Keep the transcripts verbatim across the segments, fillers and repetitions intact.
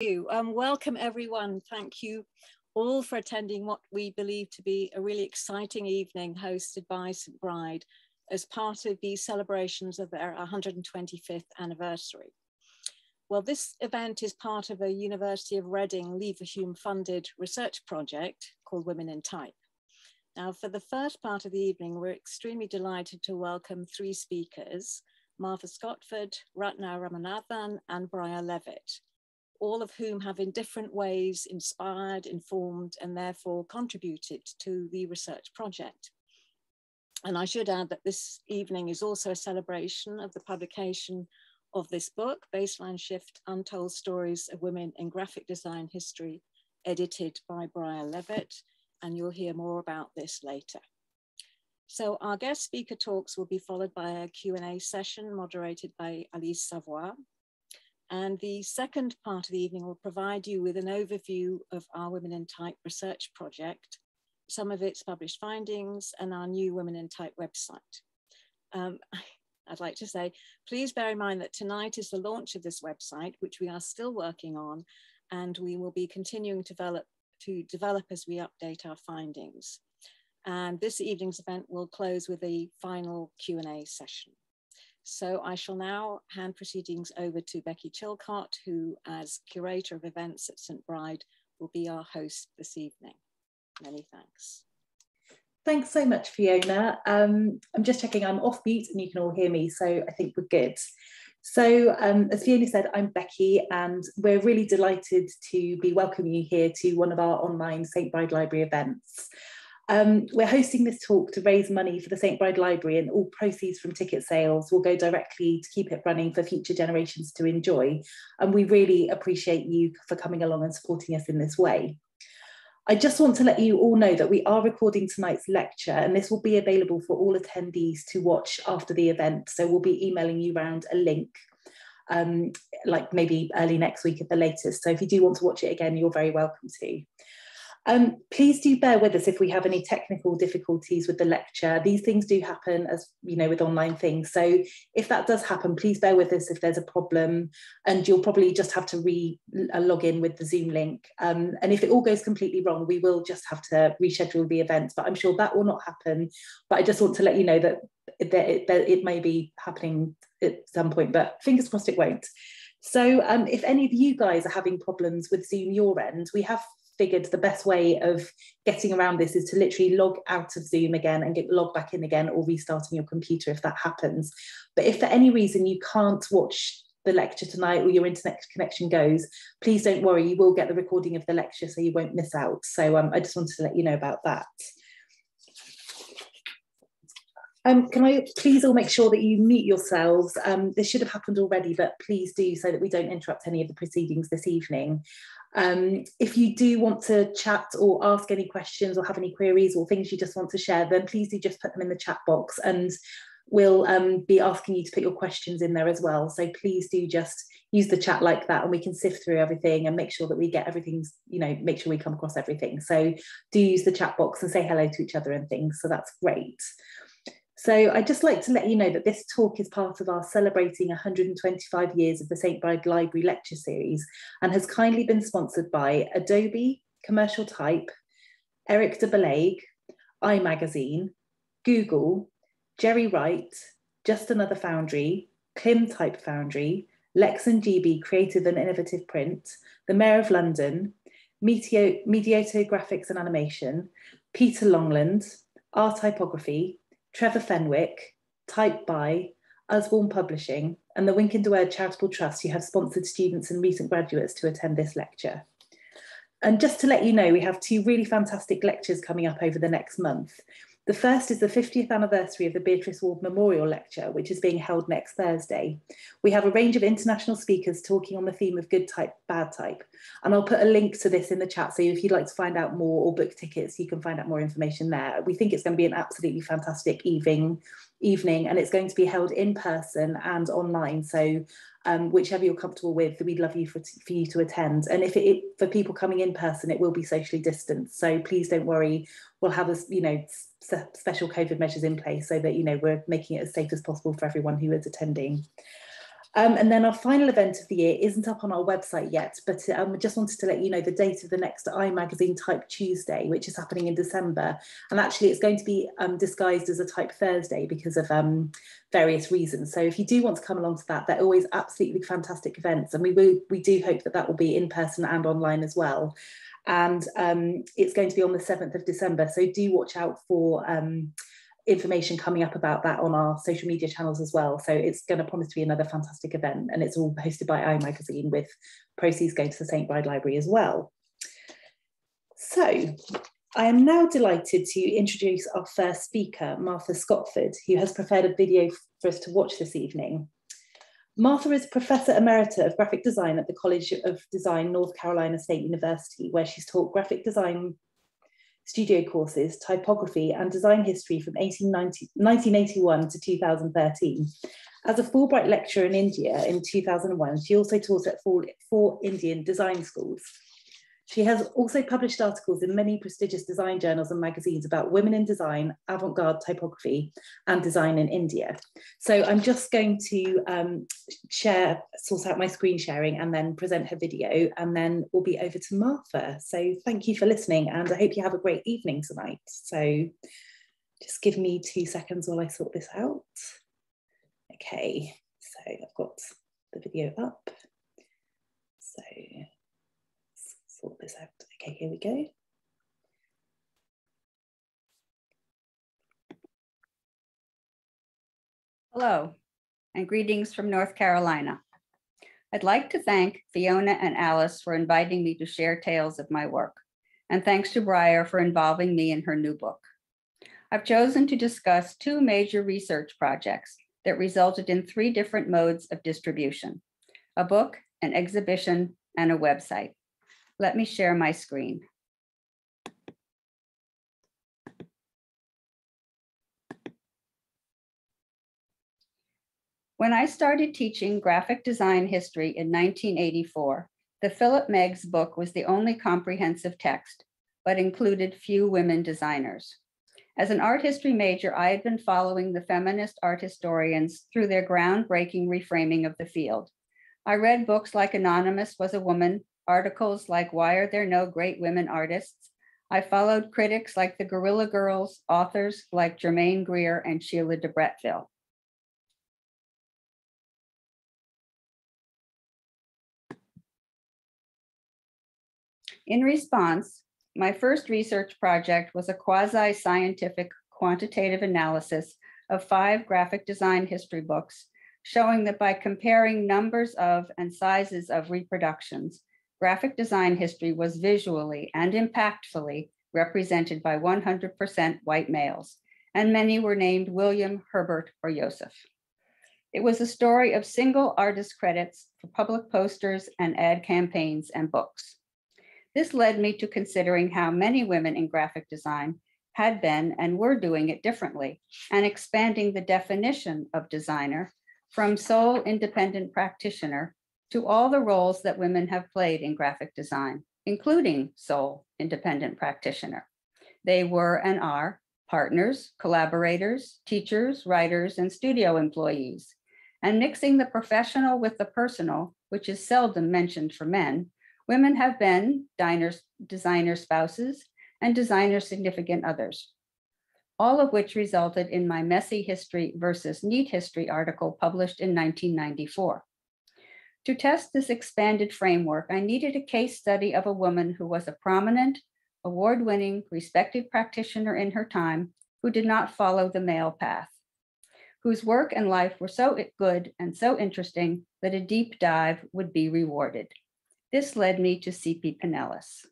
You. Um, welcome everyone. Thank you all for attending what we believe to be a really exciting evening hosted by Saint Bride as part of the celebrations of their one hundred twenty-fifth anniversary. Well, this event is part of a University of Reading Leverhulme funded research project called Women in Type. Now, for the first part of the evening, we're extremely delighted to welcome three speakers, Martha Scotford, Ratna Ramanathan, and Briar Levitt, all of whom have in different ways inspired, informed, and therefore contributed to the research project. And I should add that this evening is also a celebration of the publication of this book, Baseline Shift, Untold Stories of Women in Graphic Design History, edited by Briar Levitt, and you'll hear more about this later. So our guest speaker talks will be followed by a Q and A session moderated by Alice Savoie. And the second part of the evening will provide you with an overview of our Women in Type research project, some of its published findings, and our new Women in Type website. Um, I'd like to say, please bear in mind that tonight is the launch of this website, which we are still working on, and we will be continuing to develop, to develop as we update our findings. And this evening's event will close with a final Q and A session. So I shall now hand proceedings over to Becky Chilcott, who as curator of events at Saint Bride will be our host this evening. Many thanks. Thanks so much, Fiona. Um, I'm just checking I'm off mute and you can all hear me, so I think we're good. So um, as Fiona said, I'm Becky and we're really delighted to be welcoming you here to one of our online Saint Bride Library events. Um, we're hosting this talk to raise money for the Saint Bride Library, and all proceeds from ticket sales will go directly to keep it running for future generations to enjoy. And we really appreciate you for coming along and supporting us in this way. I just want to let you all know that we are recording tonight's lecture, and this will be available for all attendees to watch after the event. So we'll be emailing you around a link, um, like maybe early next week at the latest. So if you do want to watch it again, you're very welcome to. Um, please do bear with us if we have any technical difficulties with the lecture. These things do happen, as you know, with online things. So if that does happen, please bear with us if there's a problem, and you'll probably just have to re-log in with the Zoom link. Um, and if it all goes completely wrong, we will just have to reschedule the event, but I'm sure that will not happen. But I just want to let you know that, that, it, that it may be happening at some point, but fingers crossed it won't. So um, if any of you guys are having problems with Zoom your end, we have figured the best way of getting around this is to literally log out of Zoom again and get logged back in again, or restarting your computer if that happens. But if for any reason you can't watch the lecture tonight or your internet connection goes, please don't worry, you will get the recording of the lecture so you won't miss out. So um, I just wanted to let you know about that. Um, can I please all make sure that you mute yourselves? Um, this should have happened already, but please do, so that we don't interrupt any of the proceedings this evening. Um, if you do want to chat or ask any questions or have any queries or things you just want to share, then please do just put them in the chat box, and we'll um, be asking you to put your questions in there as well. So please do just use the chat like that, and we can sift through everything and make sure that we get everything's, you know, make sure we come across everything. So do use the chat box and say hello to each other and things. So that's great. So I'd just like to let you know that this talk is part of our celebrating one hundred twenty-five years of the Saint Bride Library lecture series, and has kindly been sponsored by Adobe, Commercial Type, Eric de Belague, iMagazine, Google, Jerry Wright, Just Another Foundry, Klim Type Foundry, Lex and G B Creative and Innovative Print, the Mayor of London, Meteoto Graphics and Animation, Peter Longland, R Typography, Trevor Fenwick, Type By, Usborne Publishing, and the Wink and Word Charitable Trust, who have sponsored students and recent graduates to attend this lecture. And just to let you know, we have two really fantastic lectures coming up over the next month. The first is the fiftieth anniversary of the Beatrice Ward Memorial Lecture, which is being held next Thursday. We have a range of international speakers talking on the theme of good type, bad type. And I'll put a link to this in the chat, so if you'd like to find out more or book tickets, you can find out more information there. We think it's going to be an absolutely fantastic evening, evening and it's going to be held in person and online. So um, whichever you're comfortable with, we'd love you for, for you to attend. And if it, it, for people coming in person, it will be socially distanced. So please don't worry. We'll have a, you know, special COVID measures in place so that, you know, we're making it as safe as possible for everyone who is attending. Um, and then our final event of the year isn't up on our website yet, but I um, just wanted to let you know the date of the next iMagazine Type Tuesday, which is happening in December. And actually, it's going to be um, disguised as a Type Thursday because of um, various reasons. So if you do want to come along to that, they're always absolutely fantastic events. And we, will, we do hope that that will be in person and online as well. And um, it's going to be on the seventh of December. So do watch out for um, information coming up about that on our social media channels as well. So it's going to promise to be another fantastic event, and it's all hosted by iMagazine, with proceeds going to the Saint Bride Library as well. So I am now delighted to introduce our first speaker, Martha Scotford, who has prepared a video for us to watch this evening. Martha is Professor Emerita of Graphic Design at the College of Design, North Carolina State University, where she's taught graphic design studio courses, typography and design history from nineteen eighty-one to two thousand thirteen. As a Fulbright lecturer in India in two thousand one, she also taught at four, four Indian design schools. She has also published articles in many prestigious design journals and magazines about women in design, avant-garde typography, and design in India. So I'm just going to um, share, sort out my screen sharing and then present her video, and then we'll be over to Martha. So thank you for listening, and I hope you have a great evening tonight. So just give me two seconds while I sort this out. Okay, so I've got the video up. So. Sort this out. Okay, here we go. Hello, and greetings from North Carolina. I'd like to thank Fiona and Alice for inviting me to share tales of my work, and thanks to Briar for involving me in her new book. I've chosen to discuss two major research projects that resulted in three different modes of distribution: a book, an exhibition, and a website. Let me share my screen. When I started teaching graphic design history in nineteen eighty-four, the Philip Meggs book was the only comprehensive text, but included few women designers. As an art history major, I had been following the feminist art historians through their groundbreaking reframing of the field. I read books like Anonymous Was a Woman, articles like Why Are There No Great Women Artists? I followed critics like the Guerrilla Girls, authors like Germaine Greer and Sheila de Brettville. In response, my first research project was a quasi-scientific quantitative analysis of five graphic design history books, showing that by comparing numbers of and sizes of reproductions, graphic design history was visually and impactfully represented by one hundred percent white males, and many were named William, Herbert, or Joseph. It was a story of single artist credits for public posters and ad campaigns and books. This led me to considering how many women in graphic design had been and were doing it differently, and expanding the definition of designer from sole independent practitioner to all the roles that women have played in graphic design, including sole independent practitioner. They were and are partners, collaborators, teachers, writers, and studio employees. And mixing the professional with the personal, which is seldom mentioned for men, women have been designers, designer spouses, and designer significant others, all of which resulted in my Messy History versus Neat History article published in nineteen ninety-four. To test this expanded framework, I needed a case study of a woman who was a prominent, award-winning, respected practitioner in her time, who did not follow the male path, whose work and life were so good and so interesting that a deep dive would be rewarded. This led me to Cipe Pineles.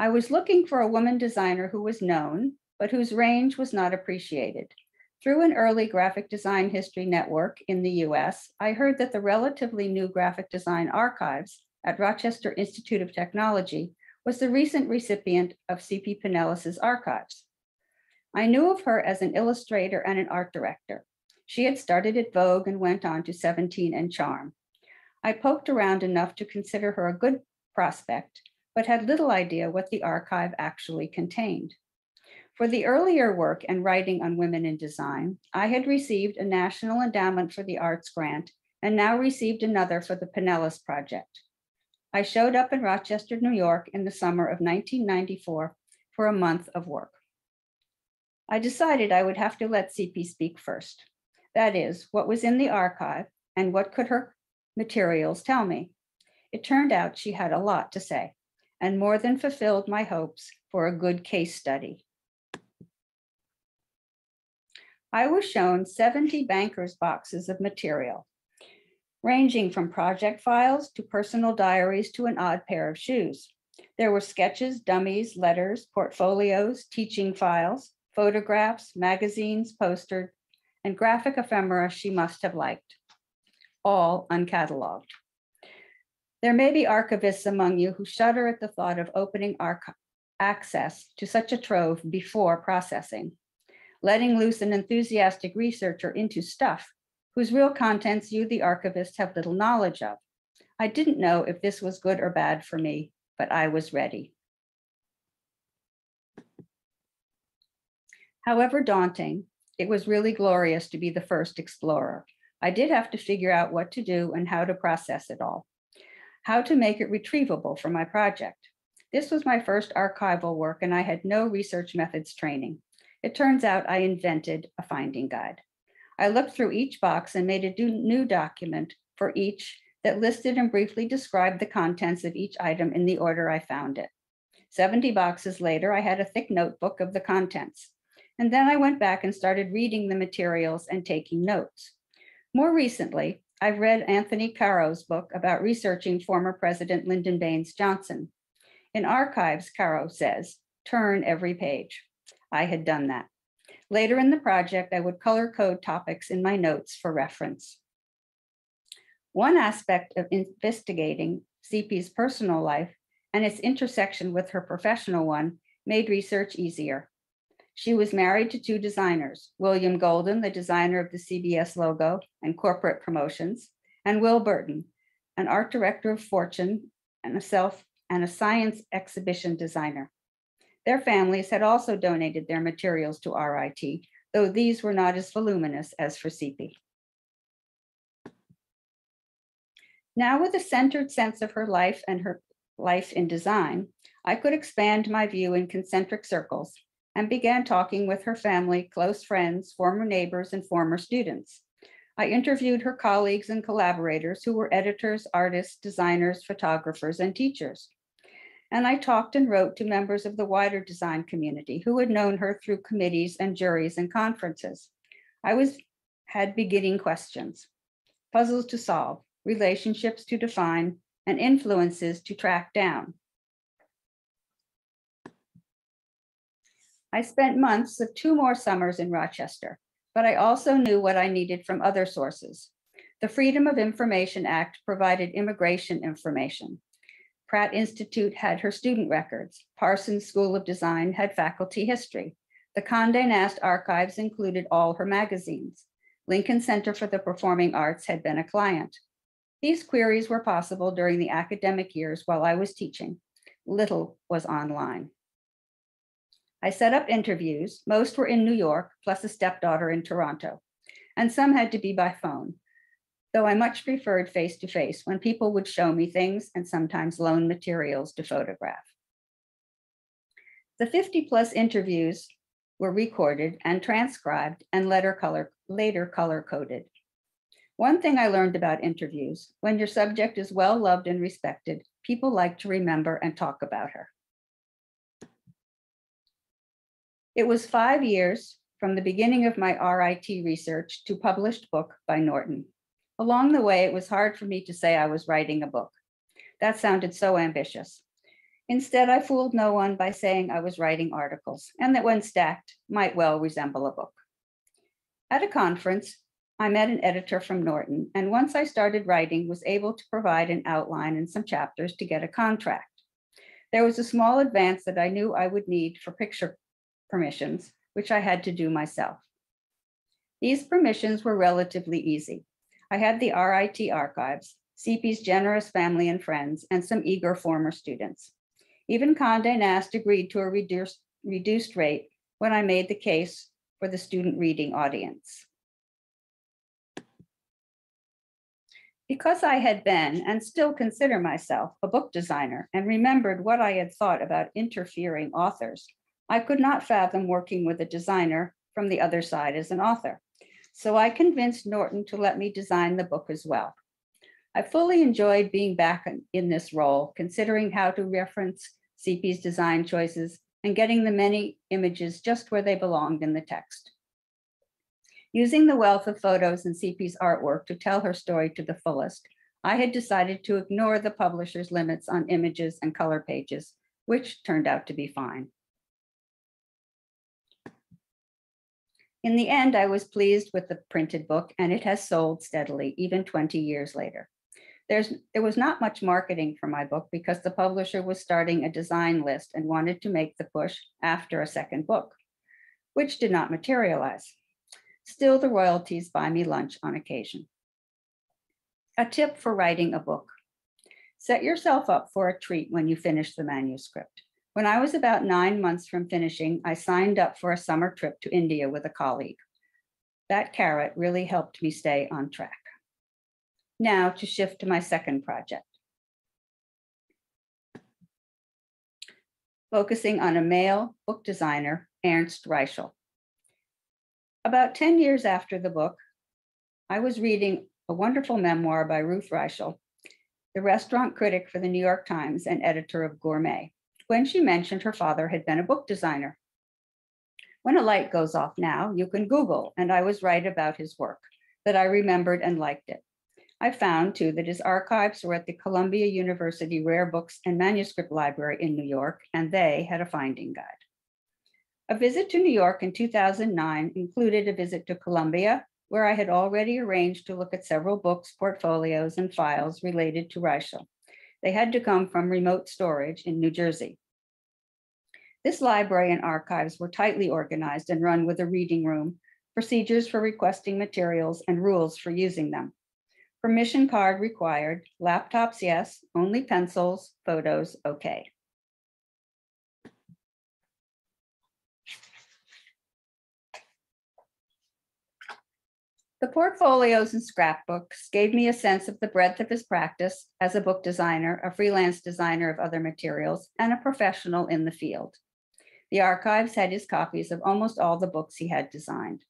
I was looking for a woman designer who was known, but whose range was not appreciated. Through an early graphic design history network in the U S, I heard that the relatively new graphic design archives at Rochester Institute of Technology was the recent recipient of Cipe Pineles' archives. I knew of her as an illustrator and an art director. She had started at Vogue and went on to Seventeen and Charm. I poked around enough to consider her a good prospect, but had little idea what the archive actually contained. For the earlier work and writing on women in design, I had received a National Endowment for the Arts grant and now received another for the Pineles Project. I showed up in Rochester, New York in the summer of nineteen ninety-four for a month of work. I decided I would have to let Cipe speak first. That is, what was in the archive and what could her materials tell me? It turned out she had a lot to say and more than fulfilled my hopes for a good case study. I was shown seventy bankers' boxes of material, ranging from project files to personal diaries to an odd pair of shoes. There were sketches, dummies, letters, portfolios, teaching files, photographs, magazines, posters, and graphic ephemera she must have liked, all uncatalogued. There may be archivists among you who shudder at the thought of opening access to such a trove before processing, letting loose an enthusiastic researcher into stuff whose real contents you, the archivist, have little knowledge of. I didn't know if this was good or bad for me, but I was ready. However daunting, it was really glorious to be the first explorer. I did have to figure out what to do and how to process it all, how to make it retrievable for my project. This was my first archival work and I had no research methods training. It turns out I invented a finding guide. I looked through each box and made a new document for each that listed and briefly described the contents of each item in the order I found it. seventy boxes later, I had a thick notebook of the contents. And then I went back and started reading the materials and taking notes. More recently, I've read Anthony Caro's book about researching former President Lyndon Baines Johnson. In Archives, Caro says, turn every page. I had done that. Later in the project, I would color code topics in my notes for reference. One aspect of investigating Cipe's personal life and its intersection with her professional one made research easier. She was married to two designers, William Golden, the designer of the C B S logo and corporate promotions, and Will Burton, an art director of Fortune and a self and a science exhibition designer. Their families had also donated their materials to R I T, though these were not as voluminous as for Cipe. Now, with a centered sense of her life and her life in design, I could expand my view in concentric circles and began talking with her family, close friends, former neighbors, and former students. I interviewed her colleagues and collaborators who were editors, artists, designers, photographers, and teachers. And I talked and wrote to members of the wider design community who had known her through committees and juries and conferences. I was, had beginning questions, puzzles to solve, relationships to define, and influences to track down. I spent months of two more summers in Rochester, but I also knew what I needed from other sources. The Freedom of Information Act provided immigration information. Pratt Institute had her student records. Parsons School of Design had faculty history. The Condé Nast archives included all her magazines. Lincoln Center for the Performing Arts had been a client. These queries were possible during the academic years while I was teaching. Little was online. I set up interviews. Most were in New York, plus a stepdaughter in Toronto, and some had to be by phone, though I much preferred face-to-face when people would show me things and sometimes loan materials to photograph. The fifty plus interviews were recorded and transcribed and later color, later color-coded. One thing I learned about interviews, when your subject is well-loved and respected, people like to remember and talk about her. It was five years from the beginning of my R I T research to published book by Norton. Along the way, it was hard for me to say I was writing a book. That sounded so ambitious. Instead, I fooled no one by saying I was writing articles and that when stacked might well resemble a book. At a conference, I met an editor from Norton, and once I started writing, was able to provide an outline and some chapters to get a contract. There was a small advance that I knew I would need for picture permissions, which I had to do myself. These permissions were relatively easy. I had the R I T archives, Cipe's generous family and friends, and some eager former students. Even Condé Nast agreed to a reduced, reduced rate when I made the case for the student reading audience. Because I had been and still consider myself a book designer and remembered what I had thought about interfering authors, I could not fathom working with a designer from the other side as an author. So I convinced Norton to let me design the book as well. I fully enjoyed being back in this role, considering how to reference Cipe's design choices and getting the many images just where they belonged in the text. Using the wealth of photos and Cipe's artwork to tell her story to the fullest, I had decided to ignore the publisher's limits on images and color pages, which turned out to be fine. In the end, I was pleased with the printed book, and it has sold steadily, even twenty years later. There's, there was not much marketing for my book because the publisher was starting a design list and wanted to make the push after a second book, which did not materialize. Still, the royalties buy me lunch on occasion. A tip for writing a book. Set yourself up for a treat when you finish the manuscript. When I was about nine months from finishing, I signed up for a summer trip to India with a colleague. That carrot really helped me stay on track. Now to shift to my second project. Focusing on a male book designer, Ernst Reichl. About ten years after the book, I was reading a wonderful memoir by Ruth Reichl, the restaurant critic for the New York Times and editor of Gourmet, when she mentioned her father had been a book designer. When a light goes off now, you can Google, and I was right about his work, that I remembered and liked it. I found too that his archives were at the Columbia University Rare Books and Manuscript Library in New York, and they had a finding guide. A visit to New York in two thousand nine included a visit to Columbia, where I had already arranged to look at several books, portfolios, and files related to Reichl. They had to come from remote storage in New Jersey. This library and archives were tightly organized and run with a reading room, procedures for requesting materials, and rules for using them. Permission card required, laptops yes, only pencils, photos okay. The portfolios and scrapbooks gave me a sense of the breadth of his practice as a book designer, a freelance designer of other materials, and a professional in the field. The archives had his copies of almost all the books he had designed.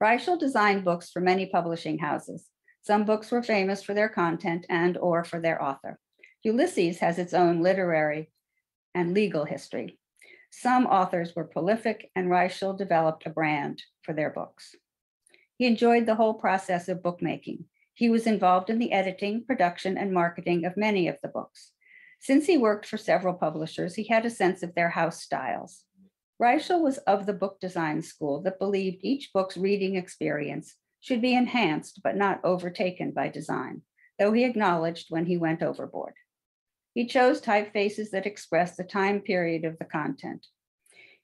Reichl designed books for many publishing houses. Some books were famous for their content and or for their author. Ulysses has its own literary and legal history. Some authors were prolific, and Reichl developed a brand for their books. He enjoyed the whole process of bookmaking. He was involved in the editing, production, and marketing of many of the books. Since he worked for several publishers, he had a sense of their house styles. Reichl was of the book design school that believed each book's reading experience should be enhanced but not overtaken by design, though he acknowledged when he went overboard. He chose typefaces that expressed the time period of the content.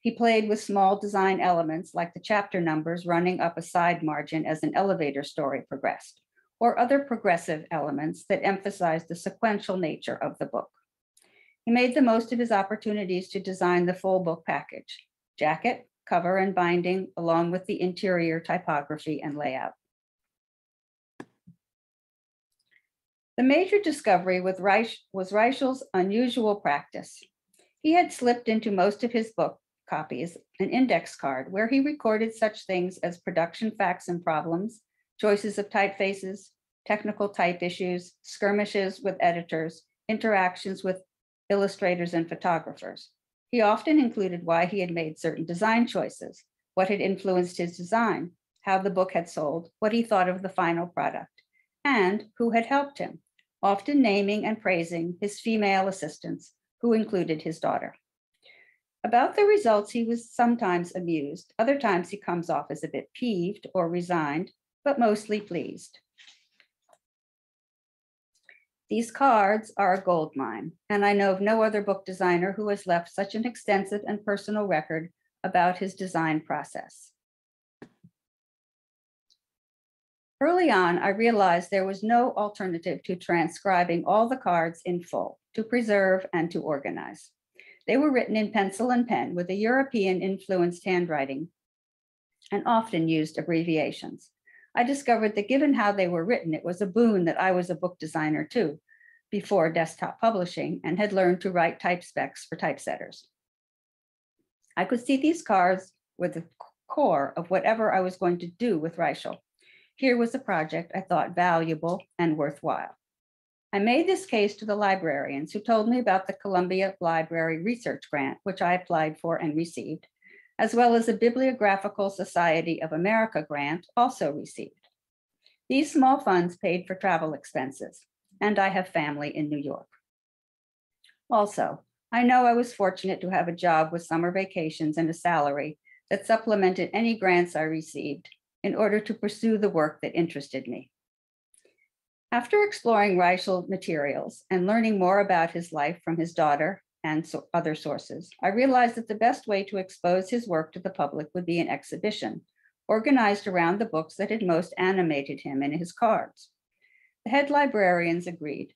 He played with small design elements like the chapter numbers running up a side margin as an elevator story progressed, or other progressive elements that emphasized the sequential nature of the book. He made the most of his opportunities to design the full book package, jacket, cover, and binding, along with the interior typography and layout. The major discovery with Reich was Reichl's unusual practice. He had slipped into most of his book copies an index card where he recorded such things as production facts and problems, choices of typefaces, technical type issues, skirmishes with editors, interactions with illustrators and photographers. He often included why he had made certain design choices, what had influenced his design, how the book had sold, what he thought of the final product, and who had helped him, often naming and praising his female assistants, who included his daughter. About the results, he was sometimes amused. Other times he comes off as a bit peeved or resigned, but mostly pleased. These cards are a gold mine, and I know of no other book designer who has left such an extensive and personal record about his design process. Early on, I realized there was no alternative to transcribing all the cards in full, to preserve and to organize. They were written in pencil and pen with a European-influenced handwriting and often used abbreviations. I discovered that given how they were written, it was a boon that I was a book designer too, before desktop publishing, and had learned to write type specs for typesetters. I could see these cards were the core of whatever I was going to do with Reichel. Here was a project I thought valuable and worthwhile. I made this case to the librarians, who told me about the Columbia Library Research Grant, which I applied for and received, as well as a Bibliographical Society of America grant, also received. These small funds paid for travel expenses, and I have family in New York. Also, I know I was fortunate to have a job with summer vacations and a salary that supplemented any grants I received in order to pursue the work that interested me. After exploring Reichel materials and learning more about his life from his daughter and so other sources, I realized that the best way to expose his work to the public would be an exhibition organized around the books that had most animated him and his cards. The head librarians agreed.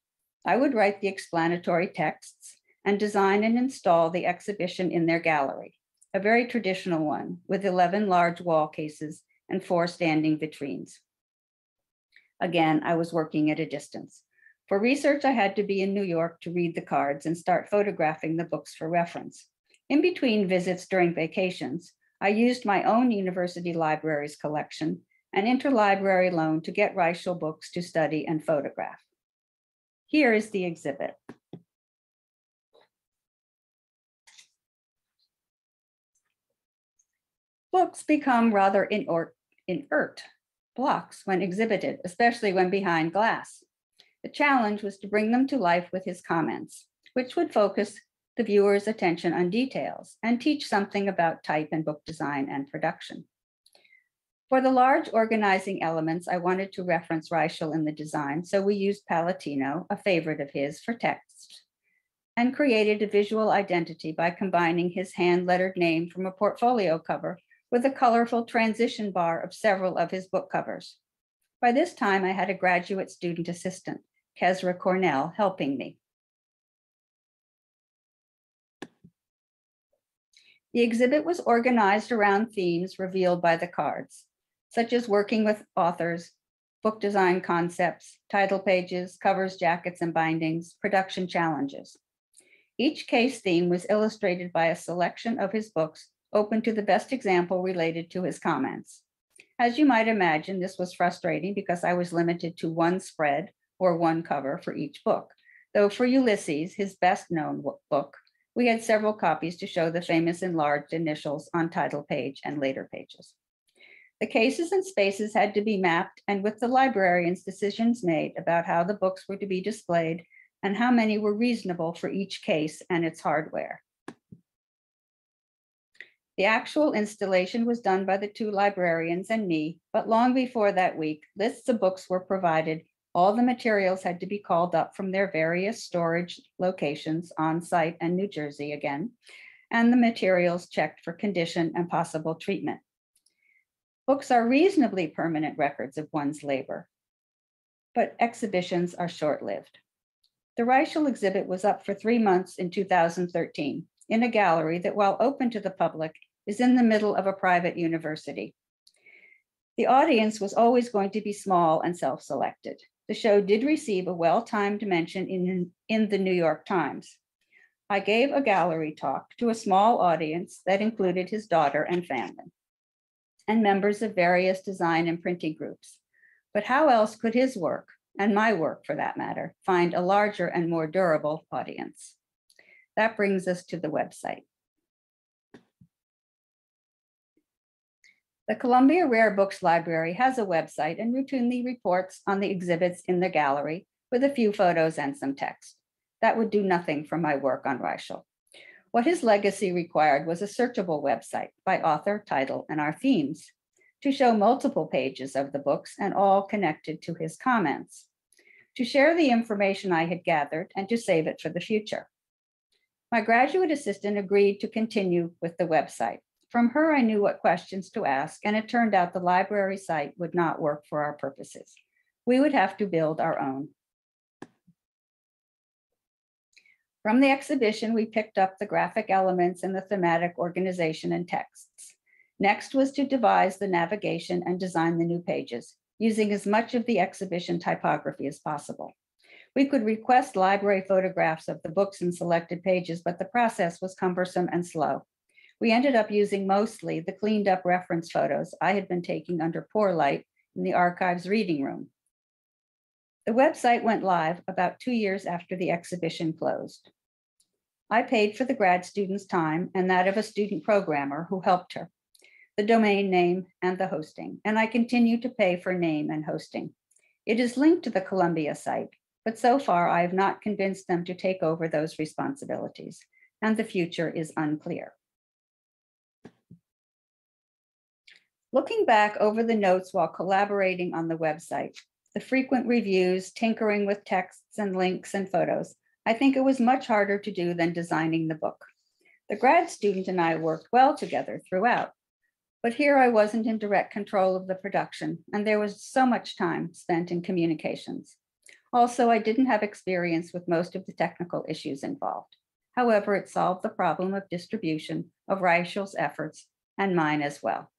I would write the explanatory texts and design and install the exhibition in their gallery, a very traditional one with eleven large wall cases and four standing vitrines. Again, I was working at a distance. For research, I had to be in New York to read the cards and start photographing the books for reference. In between visits during vacations, I used my own university library's collection, an interlibrary loan, to get Reichel books to study and photograph. Here is the exhibit. Books become rather inert, inert blocks when exhibited, especially when behind glass. The challenge was to bring them to life with his comments, which would focus the viewer's attention on details and teach something about type and book design and production. For the large organizing elements, I wanted to reference Reichel in the design, so we used Palatino, a favorite of his, for text, and created a visual identity by combining his hand-lettered name from a portfolio cover with a colorful transition bar of several of his book covers. By this time, I had a graduate student assistant, Kezra Cornell, helping me. The exhibit was organized around themes revealed by the cards, such as working with authors, book design concepts, title pages, covers, jackets, and bindings, production challenges. Each case theme was illustrated by a selection of his books, open to the best example related to his comments. As you might imagine, this was frustrating because I was limited to one spread or one cover for each book, though for Ulysses, his best known book, we had several copies to show the famous enlarged initials on title page and later pages. The cases and spaces had to be mapped, and with the librarians, decisions made about how the books were to be displayed and how many were reasonable for each case and its hardware. The actual installation was done by the two librarians and me, but long before that week, lists of books were provided. All the materials had to be called up from their various storage locations on site and New Jersey again, and the materials checked for condition and possible treatment. Books are reasonably permanent records of one's labor, but exhibitions are short-lived. The Reichel exhibit was up for three months in two thousand thirteen in a gallery that, while open to the public, is in the middle of a private university. The audience was always going to be small and self-selected. The show did receive a well-timed mention in, in the New York Times. I gave a gallery talk to a small audience that included his daughter and family, and members of various design and printing groups. But how else could his work, and my work for that matter, find a larger and more durable audience? That brings us to the website. The Columbia Rare Books Library has a website and routinely reports on the exhibits in the gallery with a few photos and some text. That would do nothing for my work on Reichel. What his legacy required was a searchable website by author, title, and our themes to show multiple pages of the books and all connected to his comments, to share the information I had gathered and to save it for the future. My graduate assistant agreed to continue with the website. From her, I knew what questions to ask, and it turned out the library site would not work for our purposes. We would have to build our own. From the exhibition, we picked up the graphic elements and the thematic organization and texts. Next was to devise the navigation and design the new pages, using as much of the exhibition typography as possible. We could request library photographs of the books and selected pages, but the process was cumbersome and slow. We ended up using mostly the cleaned up reference photos I had been taking under poor light in the archive's reading room. The website went live about two years after the exhibition closed. I paid for the grad student's time and that of a student programmer who helped her, the domain name and the hosting, and I continue to pay for name and hosting. It is linked to the Columbia site, but so far I have not convinced them to take over those responsibilities, and the future is unclear. Looking back over the notes while collaborating on the website, the frequent reviews, tinkering with texts and links and photos, I think it was much harder to do than designing the book. The grad student and I worked well together throughout, but here I wasn't in direct control of the production, and there was so much time spent in communications. Also, I didn't have experience with most of the technical issues involved. However, it solved the problem of distribution of Reichl's efforts and mine as well.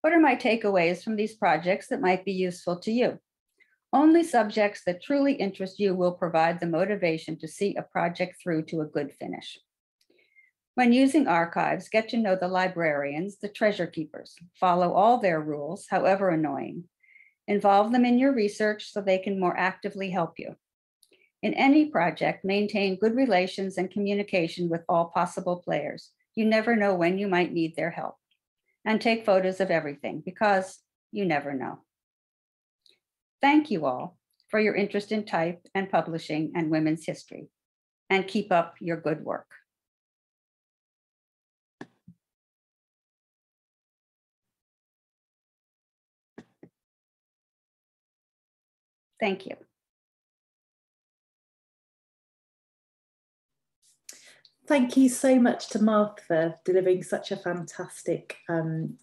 What are my takeaways from these projects that might be useful to you? Only subjects that truly interest you will provide the motivation to see a project through to a good finish. When using archives, get to know the librarians, the treasure keepers, follow all their rules, however annoying. Involve them in your research so they can more actively help you. In any project, maintain good relations and communication with all possible players. You never know when you might need their help. And take photos of everything because you never know. Thank you all for your interest in type and publishing and women's history, and keep up your good work. Thank you. Thank you so much to Martha for delivering such a fantastic um,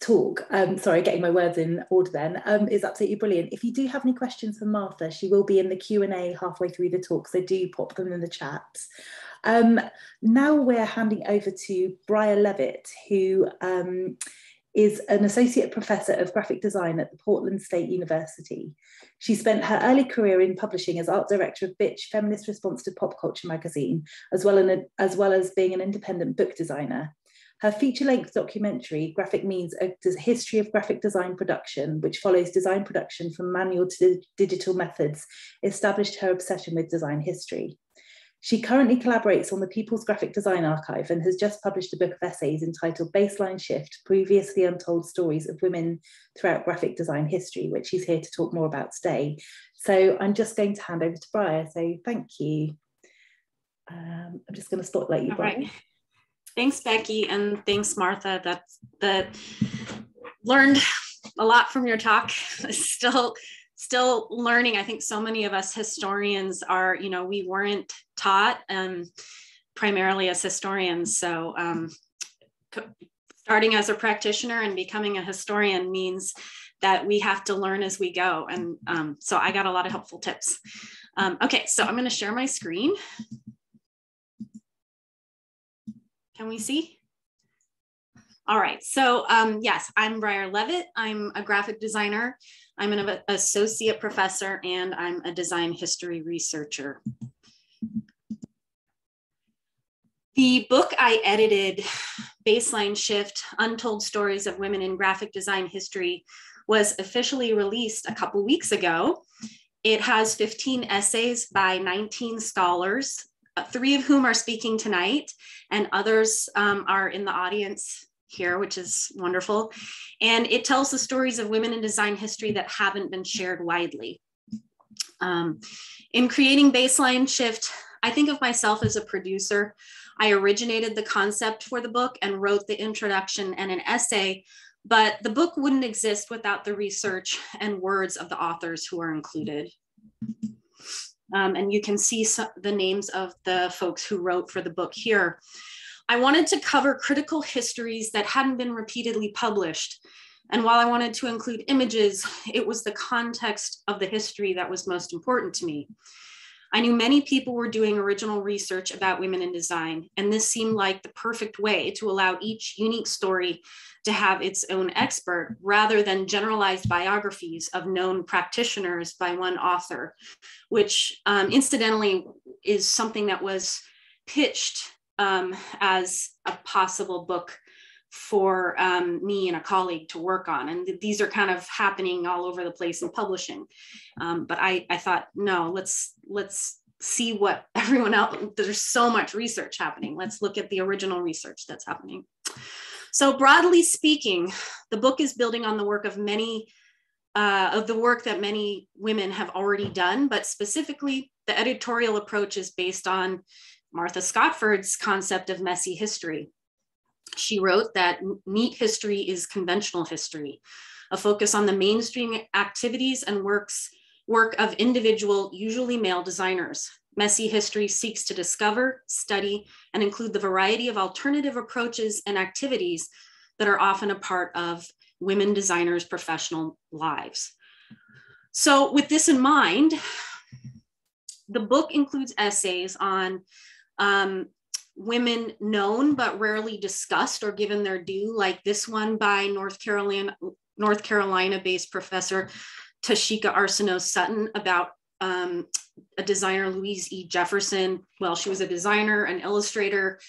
talk. Um, sorry, getting my words in order then. Um, it's absolutely brilliant. If you do have any questions for Martha, she will be in the Q and A halfway through the talk, so do pop them in the chats. Um, now we're handing over to Briar Levitt, who um, is an associate professor of graphic design at the Portland State University. She spent her early career in publishing as art director of Bitch, Feminist Response to Pop Culture magazine, as well, in a, as, well as being an independent book designer. Her feature-length documentary, Graphic Means, A History of Graphic Design Production, which follows design production from manual to digital methods, established her obsession with design history. She currently collaborates on the People's Graphic Design Archive and has just published a book of essays entitled Baseline Shift, Previously Untold Stories of Women Throughout Graphic Design History, which she's here to talk more about today. So I'm just going to hand over to Briar, so thank you. Um, I'm just going to spotlight you, Briar. Right. Thanks, Becky, and thanks, Martha. That's, that learned a lot from your talk. Still. Still learning. I think so many of us historians are, you know, we weren't taught um, primarily as historians. So um, starting as a practitioner and becoming a historian means that we have to learn as we go. And um, so I got a lot of helpful tips. Um, okay, so I'm going to share my screen. Can we see? All right, so um, yes, I'm Briar Levitt. I'm a graphic designer. I'm an associate professor and I'm a design history researcher. The book I edited, Baseline Shift, Untold Stories of Women in Graphic Design History, was officially released a couple weeks ago. It has fifteen essays by nineteen scholars, three of whom are speaking tonight and others um, are in the audience here, which is wonderful. And it tells the stories of women in design history that haven't been shared widely. Um, in creating Baseline Shift, I think of myself as a producer. I originated the concept for the book and wrote the introduction and an essay, but the book wouldn't exist without the research and words of the authors who are included. Um, and you can see some, the names of the folks who wrote for the book here. I wanted to cover critical histories that hadn't been repeatedly published. And while I wanted to include images, it was the context of the history that was most important to me. I knew many people were doing original research about women in design, and this seemed like the perfect way to allow each unique story to have its own expert, rather than generalized biographies of known practitioners by one author, which um, incidentally is something that was pitched um, as a possible book for um, me and a colleague to work on. And these are kind of happening all over the place in publishing. Um, but I, I thought, no, let's, let's see what everyone else, there's so much research happening. Let's look at the original research that's happening. So broadly speaking, the book is building on the work of many, uh, of the work that many women have already done, but specifically the editorial approach is based on Martha Scotford's concept of messy history. She wrote that neat history is conventional history, a focus on the mainstream activities and works, work of individual, usually male designers. Messy history seeks to discover, study, and include the variety of alternative approaches and activities that are often a part of women designers' professional lives. So with this in mind, the book includes essays on um, women known but rarely discussed or given their due, like this one by North Carolina, North Carolina-based professor Tashika Arsenault-Sutton about um, a designer, Louise E. Jefferson. Well, she was a designer, an illustrator,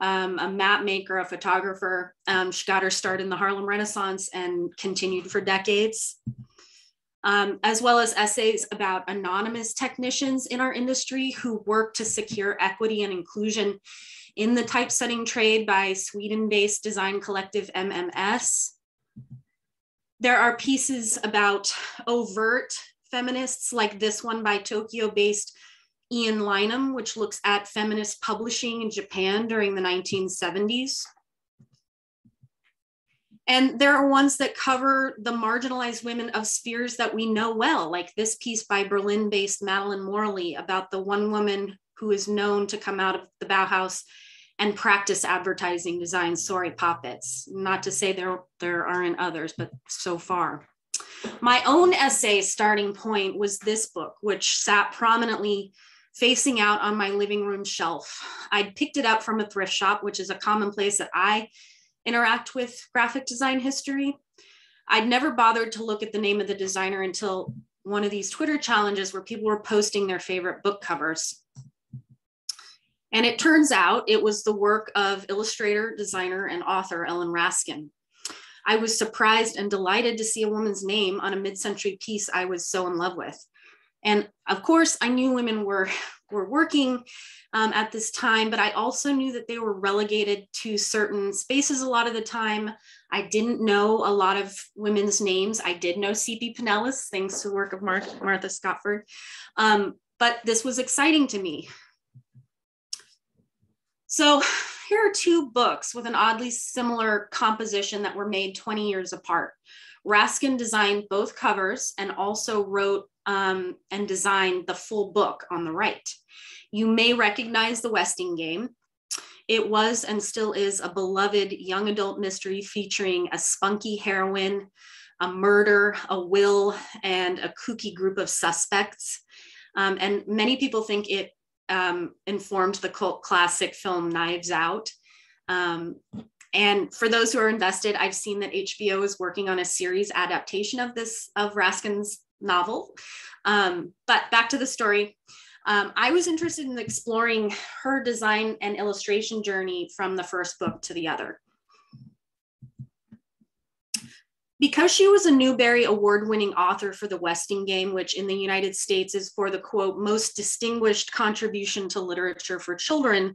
um, a map maker, a photographer. Um, she got her start in the Harlem Renaissance and continued for decades. Um, as well as essays about anonymous technicians in our industry who work to secure equity and inclusion in the typesetting trade by Sweden-based design collective M M S. There are pieces about overt feminists like this one by Tokyo-based Ian Lynam, which looks at feminist publishing in Japan during the nineteen seventies. And there are ones that cover the marginalized women of spheres that we know well, like this piece by Berlin-based Madeline Morley about the one woman who is known to come out of the Bauhaus and practice advertising design, Sorry Poppets. Not to say there, there aren't others, but so far. My own essay starting point was this book, which sat prominently facing out on my living room shelf. I'd picked it up from a thrift shop, which is a common place that I interact with graphic design history. I'd never bothered to look at the name of the designer until one of these Twitter challenges where people were posting their favorite book covers. And it turns out it was the work of illustrator, designer, and author Ellen Raskin. I was surprised and delighted to see a woman's name on a mid-century piece I was so in love with. And of course, I knew women were, were working um, at this time, but I also knew that they were relegated to certain spaces a lot of the time. I didn't know a lot of women's names. I did know Cipe Pineles, thanks to the work of Mar Martha Scotford, um, but this was exciting to me. So here are two books with an oddly similar composition that were made twenty years apart. Raskin designed both covers and also wrote Um, and designed the full book on the right. You may recognize The Westing Game. It was and still is a beloved young adult mystery featuring a spunky heroine, a murder, a will, and a kooky group of suspects. Um, and many people think it um, informed the cult classic film Knives Out. Um, And for those who are invested, I've seen that H B O is working on a series adaptation of this, of Raskin's novel. Um, but back to the story. Um, I was interested in exploring her design and illustration journey from the first book to the other. Because she was a Newbery award-winning author for The Westing Game, which in the United States is for the quote, most distinguished contribution to literature for children,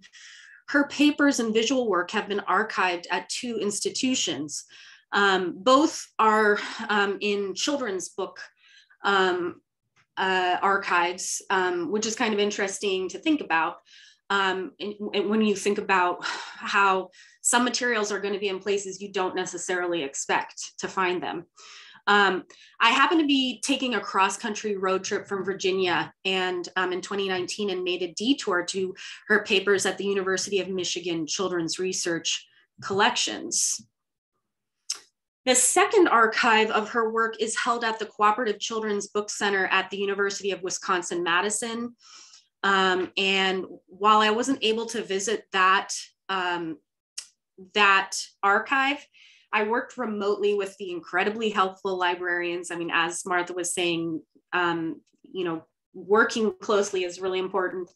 her papers and visual work have been archived at two institutions. Um, both are um, in children's book um, uh, archives, um, which is kind of interesting to think about. Um, and, and when you think about how some materials are going to be in places you don't necessarily expect to find them. Um, I happen to be taking a cross-country road trip from Virginia and um, in twenty nineteen and made a detour to her papers at the University of Michigan Children's Research Collections. The second archive of her work is held at the Cooperative Children's Book Center at the University of Wisconsin-Madison. Um, and while I wasn't able to visit that, um, that archive, I worked remotely with the incredibly helpful librarians. I mean, as Martha was saying, um, you know, working closely is really important.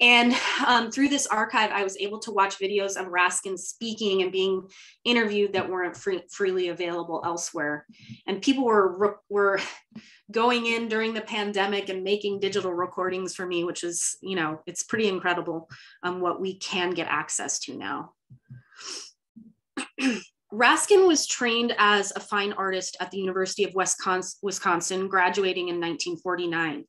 And um, through this archive, I was able to watch videos of Raskin speaking and being interviewed that weren't free, freely available elsewhere. And people were, were going in during the pandemic and making digital recordings for me, which is, you know, it's pretty incredible um, what we can get access to now. Raskin was trained as a fine artist at the University of Wisconsin, graduating in nineteen forty-nine.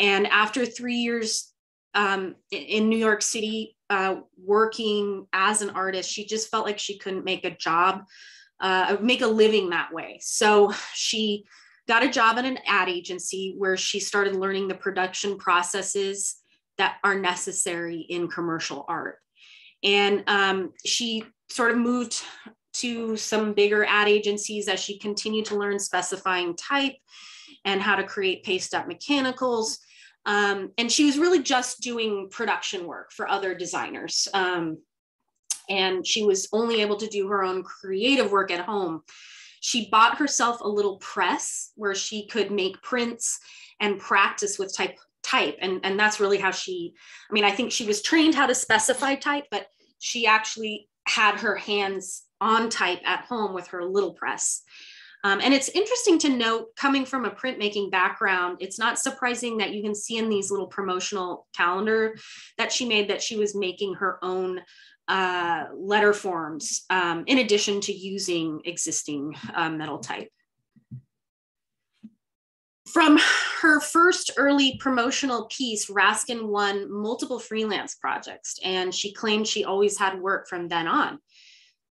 And after three years um, in New York City, uh, working as an artist, she just felt like she couldn't make a job, uh, make a living that way. So she got a job at an ad agency where she started learning the production processes that are necessary in commercial art. And um, she sort of moved to some bigger ad agencies as she continued to learn specifying type and how to create paste up mechanicals. Um, and she was really just doing production work for other designers. Um, and she was only able to do her own creative work at home. She bought herself a little press where she could make prints and practice with type. type. And, and that's really how she, I mean, I think she was trained how to specify type, but she actually had her hands on type at home with her little press. Um, and it's interesting to note, coming from a printmaking background, it's not surprising that you can see in these little promotional calendar that she made that she was making her own uh, letter forms um, in addition to using existing uh, metal type. From her first early promotional piece, Raskin won multiple freelance projects, and she claimed she always had work from then on.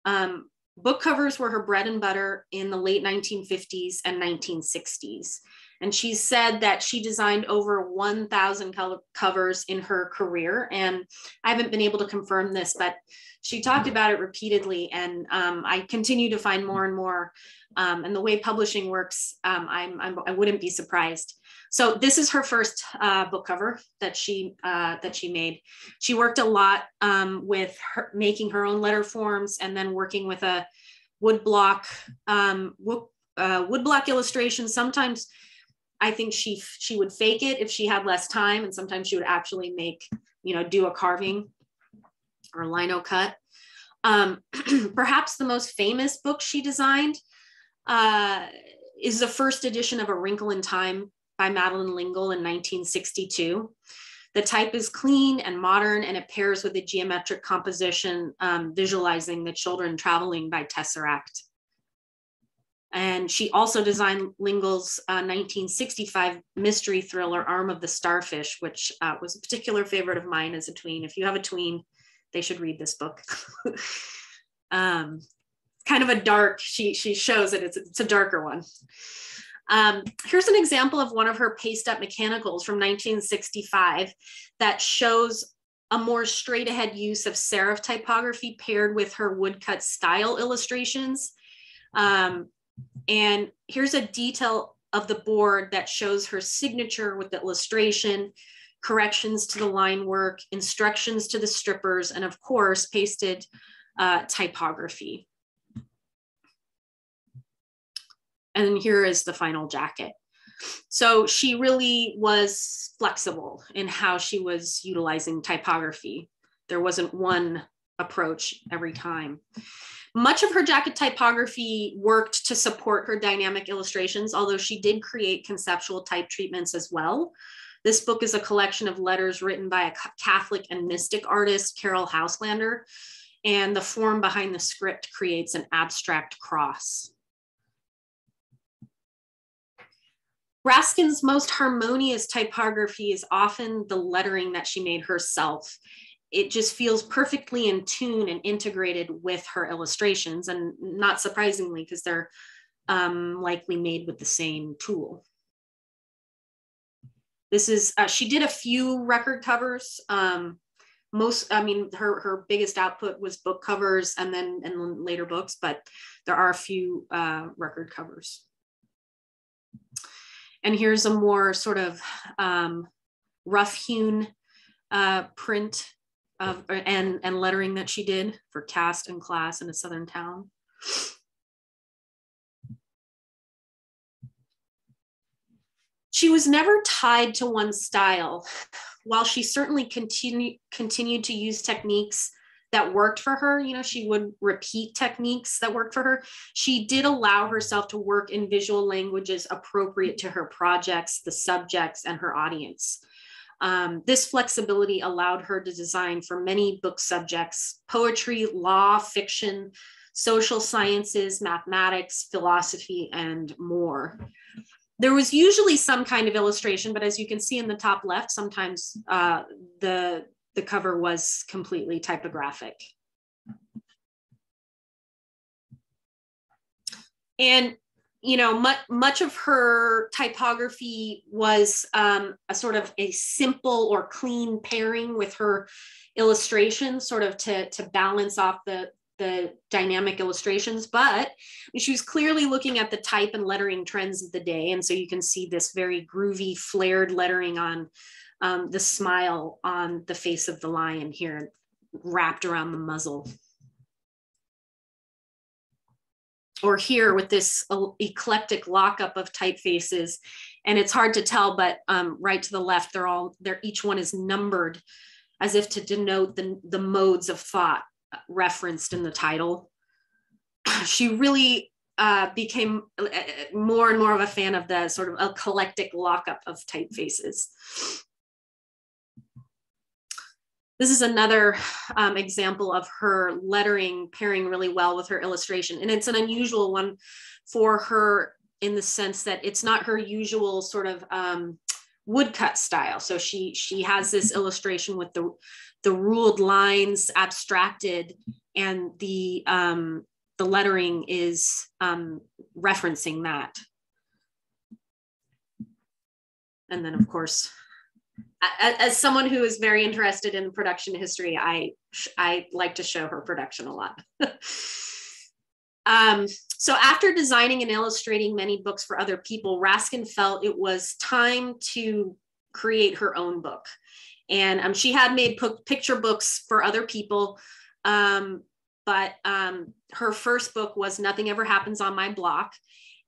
Um, book covers were her bread and butter in the late nineteen fifties and nineteen sixties. And she said that she designed over one thousand covers in her career. And I haven't been able to confirm this, but she talked about it repeatedly. And um, I continue to find more and more. Um, and the way publishing works, um, I'm, I'm, I wouldn't be surprised. So this is her first uh, book cover that she, uh, that she made. She worked a lot um, with her, making her own letter forms, and then working with a woodblock, um, wood, uh, woodblock illustration. Sometimes I think she she would fake it if she had less time, and sometimes she would actually make, you know, do a carving or a lino cut. Um, perhaps the most famous book she designed uh, is the first edition of A Wrinkle in Time by Madeleine Lingle in nineteen sixty-two. The type is clean and modern, and it pairs with a geometric composition um, visualizing the children traveling by tesseract. And she also designed Lingle's uh, nineteen sixty-five mystery thriller, Arm of the Starfish, which uh, was a particular favorite of mine as a tween. If you have a tween, they should read this book. um, kind of a dark, she, she shows it, it's, it's a darker one. Um, here's an example of one of her paste-up mechanicals from nineteen sixty-five that shows a more straight-ahead use of serif typography paired with her woodcut style illustrations. Um, And here's a detail of the board that shows her signature with the illustration, corrections to the line work, instructions to the strippers, and of course, pasted uh, typography. And then here is the final jacket. So she really was flexible in how she was utilizing typography. There wasn't one approach every time. Much of her jacket typography worked to support her dynamic illustrations, although she did create conceptual type treatments as well. This book is a collection of letters written by a Catholic and mystic artist, Carol Houselander, and the form behind the script creates an abstract cross. Raskin's most harmonious typography is often the lettering that she made herself. It just feels perfectly in tune and integrated with her illustrations, and not surprisingly, because they're um, likely made with the same tool. This is, uh, she did a few record covers. Um, most, I mean, her her biggest output was book covers and then and later books, but there are a few uh, record covers. And here's a more sort of um, rough-hewn uh, print of and and lettering that she did for Caste and Class in a Southern Town. She was never tied to one style. While she certainly continue, continued to use techniques that worked for her, you know, she would repeat techniques that worked for her. She did allow herself to work in visual languages appropriate to her projects, the subjects, and her audience. Um, this flexibility allowed her to design for many book subjects: poetry, law, fiction, social sciences, mathematics, philosophy, and more. There was usually some kind of illustration, but as you can see in the top left, sometimes uh, the, the cover was completely typographic. And, you know, much, much of her typography was um, a sort of a simple or clean pairing with her illustrations, sort of to, to balance off the the dynamic illustrations, but she was clearly looking at the type and lettering trends of the day. And so you can see this very groovy flared lettering on um, the smile on the face of the lion here, wrapped around the muzzle. Or here with this eclectic lockup of typefaces. And it's hard to tell, but um, right to the left, they're all, they're, each one is numbered as if to denote the, the modes of thought referenced in the title. She really uh, became more and more of a fan of the sort of eclectic lockup of typefaces. This is another um, example of her lettering pairing really well with her illustration. And it's an unusual one for her in the sense that it's not her usual sort of um, woodcut style. So she, she has this illustration with the the ruled lines abstracted, and the, um, the lettering is um, referencing that. And then, of course, as, as someone who is very interested in production history, I, I like to show her production a lot. um, so after designing and illustrating many books for other people, Raskin felt it was time to create her own book. And um, she had made picture books for other people, um, but um, her first book was Nothing Ever Happens on My Block.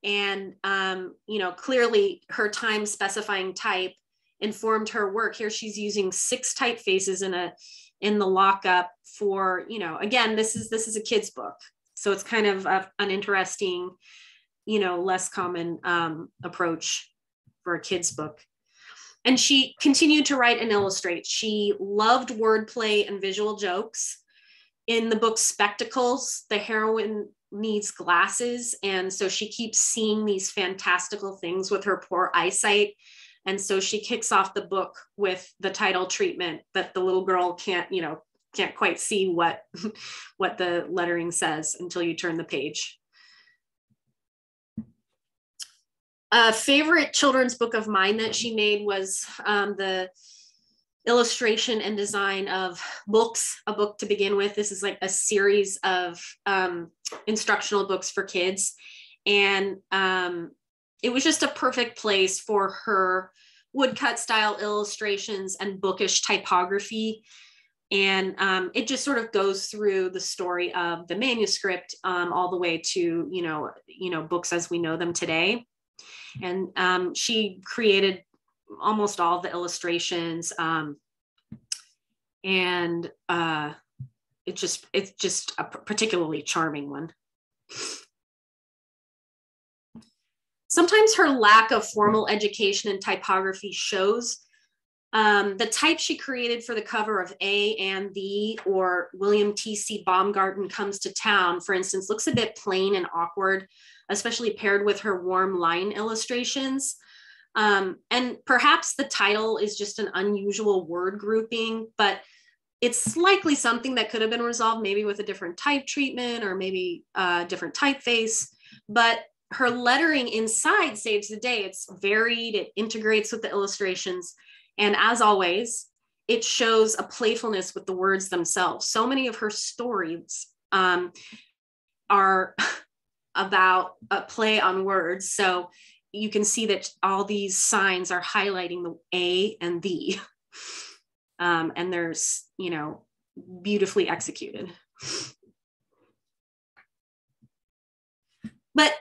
And, um, you know, clearly her time specifying type informed her work. Here she's using six typefaces in, a, in the lockup for, you know, again, this is, this is a kid's book. So it's kind of a, an interesting, you know, less common um, approach for a kid's book. And she continued to write and illustrate. She loved wordplay and visual jokes. In the book Spectacles, the heroine needs glasses. And so she keeps seeing these fantastical things with her poor eyesight. And so she kicks off the book with the title treatment that the little girl can't, you know, can't quite see what, what the lettering says until you turn the page. A favorite children's book of mine that she made was um, the illustration and design of books, a book to begin with. This is like a series of um, instructional books for kids. And um, it was just a perfect place for her woodcut style illustrations and bookish typography. And um, it just sort of goes through the story of the manuscript um, all the way to, you know, you know, books as we know them today. And um, she created almost all the illustrations, um, and uh, it just, it's just a particularly charming one. Sometimes her lack of formal education in typography shows. Um, the type she created for the cover of A and The or William T C Baumgarten Comes to Town, for instance, looks a bit plain and awkward, especially paired with her warm line illustrations. Um, and perhaps the title is just an unusual word grouping, but it's likely something that could have been resolved maybe with a different type treatment or maybe a different typeface. But her lettering inside saves the day. It's varied, it integrates with the illustrations. And as always, it shows a playfulness with the words themselves. So many of her stories um, are about a play on words. So you can see that all these signs are highlighting the A and the, um, and there's, you know, beautifully executed. But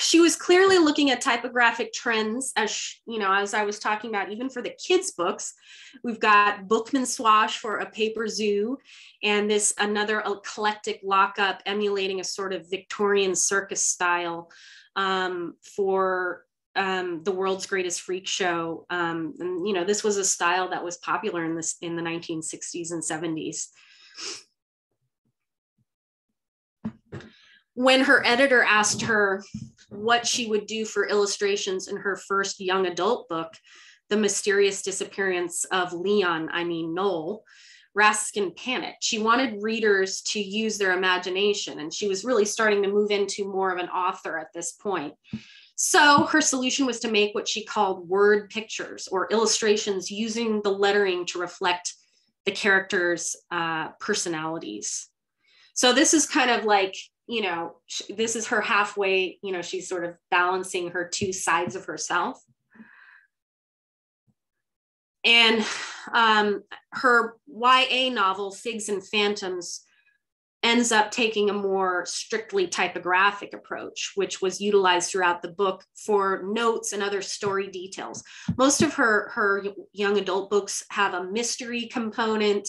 she was clearly looking at typographic trends, as she, you know, as I was talking about, even for the kids' books. We've got Bookman Swash for A Paper Zoo, and this another eclectic lockup emulating a sort of Victorian circus style um, for um, The World's Greatest Freak Show. Um, and, you know, this was a style that was popular in this in the nineteen sixties and seventies. When her editor asked her what she would do for illustrations in her first young adult book, The Mysterious Disappearance of Leon, I mean Noel, Raskin panicked. She wanted readers to use their imagination, and she was really starting to move into more of an author at this point. So her solution was to make what she called word pictures, or illustrations using the lettering to reflect the characters' uh, personalities. So this is kind of like, you know, this is her halfway, you know, she's sort of balancing her two sides of herself. And um, her Y A novel, Figs and Phantoms, ends up taking a more strictly typographic approach, which was utilized throughout the book for notes and other story details. Most of her, her young adult books have a mystery component,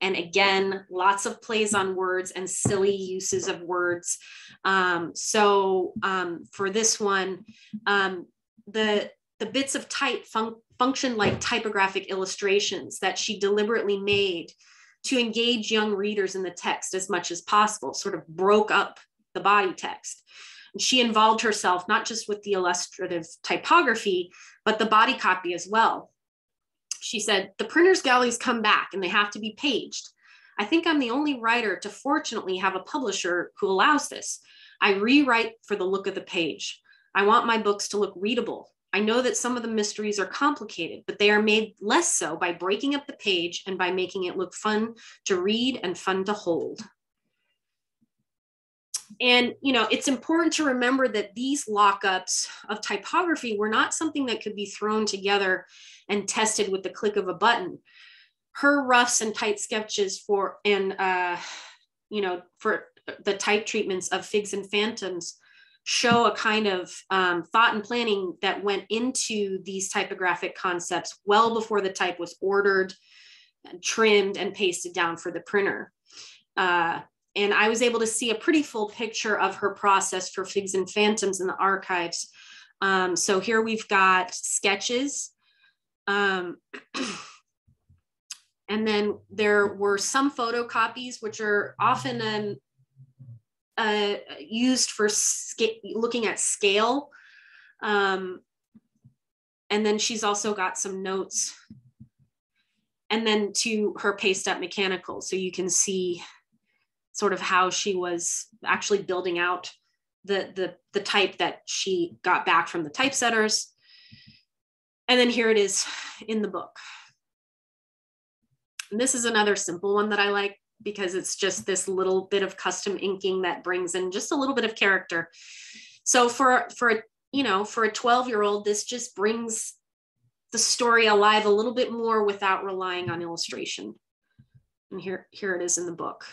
and again, lots of plays on words and silly uses of words. Um, so um, for this one, um, the, the bits of type fun function like typographic illustrations that she deliberately made to engage young readers in the text as much as possible, sort of broke up the body text. And she involved herself not just with the illustrative typography, but the body copy as well. She said, "The printers' galleys come back and they have to be paged. I think I'm the only writer to fortunately have a publisher who allows this. I rewrite for the look of the page. I want my books to look readable. I know that some of the mysteries are complicated, but they are made less so by breaking up the page and by making it look fun to read and fun to hold." And, you know, it's important to remember that these lockups of typography were not something that could be thrown together and tested with the click of a button. Her roughs and tight sketches for, and, uh, you know, for the type treatments of Figs and Phantoms show a kind of um, thought and planning that went into these typographic concepts well before the type was ordered, trimmed, and pasted down for the printer. Uh, And I was able to see a pretty full picture of her process for Figs and Phantoms in the archives. Um, so here we've got sketches. Um, and then there were some photocopies, which are often um, uh, used for looking at scale. Um, and then she's also got some notes. And then to her paste up mechanical. So you can see sort of how she was actually building out the, the, the type that she got back from the typesetters. And then here it is in the book. And this is another simple one that I like, because it's just this little bit of custom inking that brings in just a little bit of character. So for, for you know, for a twelve year old, this just brings the story alive a little bit more without relying on illustration. And here, here it is in the book.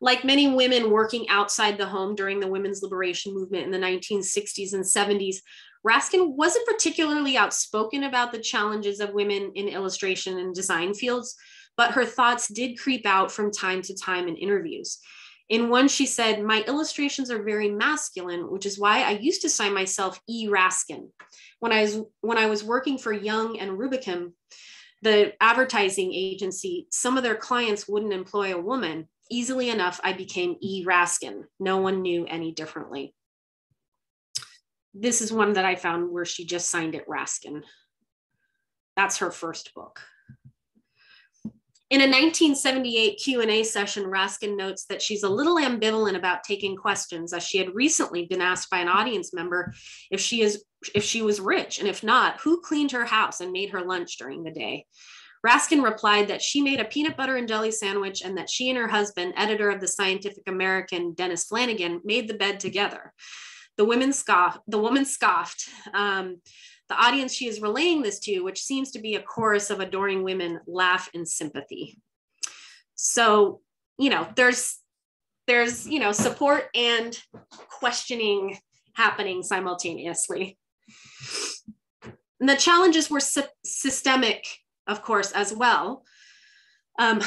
Like many women working outside the home during the women's liberation movement in the nineteen sixties and seventies, Raskin wasn't particularly outspoken about the challenges of women in illustration and design fields, but her thoughts did creep out from time to time in interviews. In one, she said, "My illustrations are very masculine, which is why I used to sign myself E. Raskin. When I was, when I was working for Young and Rubicam, the advertising agency, some of their clients wouldn't employ a woman. Easily enough, I became E. Raskin. No one knew any differently." This is one that I found where she just signed it Raskin. That's her first book. In a nineteen seventy-eight Q and A session, Raskin notes that she's a little ambivalent about taking questions, as she had recently been asked by an audience member if she is if she was rich, and if not, who cleaned her house and made her lunch during the day. Raskin replied that she made a peanut butter and jelly sandwich and that she and her husband, editor of the Scientific American, Dennis Flanagan, made the bed together. The woman scoffed. The woman scoffed. Um, the audience she is relaying this to, which seems to be a chorus of adoring women, laugh in sympathy. So, you know, there's, there's, you know, support and questioning happening simultaneously. And the challenges were sy- systemic, of course, as well. Um,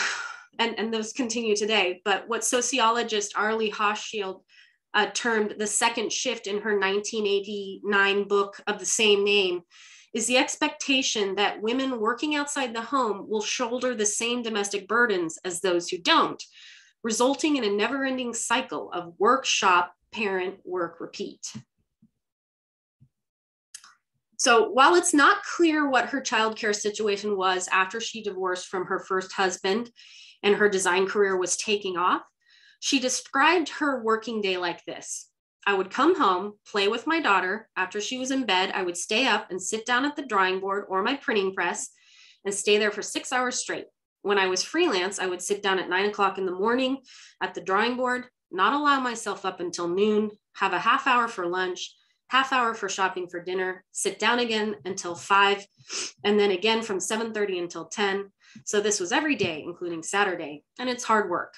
and, and those continue today, but what sociologist Arlie Hochschild Uh, termed the second shift in her nineteen eighty-nine book of the same name is the expectation that women working outside the home will shoulder the same domestic burdens as those who don't, resulting in a never-ending cycle of work, shop, parent, work, repeat. So while it's not clear what her childcare situation was after she divorced from her first husband and her design career was taking off, she described her working day like this. I would come home, play with my daughter. After she was in bed, I would stay up and sit down at the drawing board or my printing press and stay there for six hours straight. When I was freelance, I would sit down at nine o'clock in the morning at the drawing board, not allow myself up until noon, have a half hour for lunch, half hour for shopping for dinner, sit down again until five, and then again from seven thirty until ten. So this was every day, including Saturday, and it's hard work.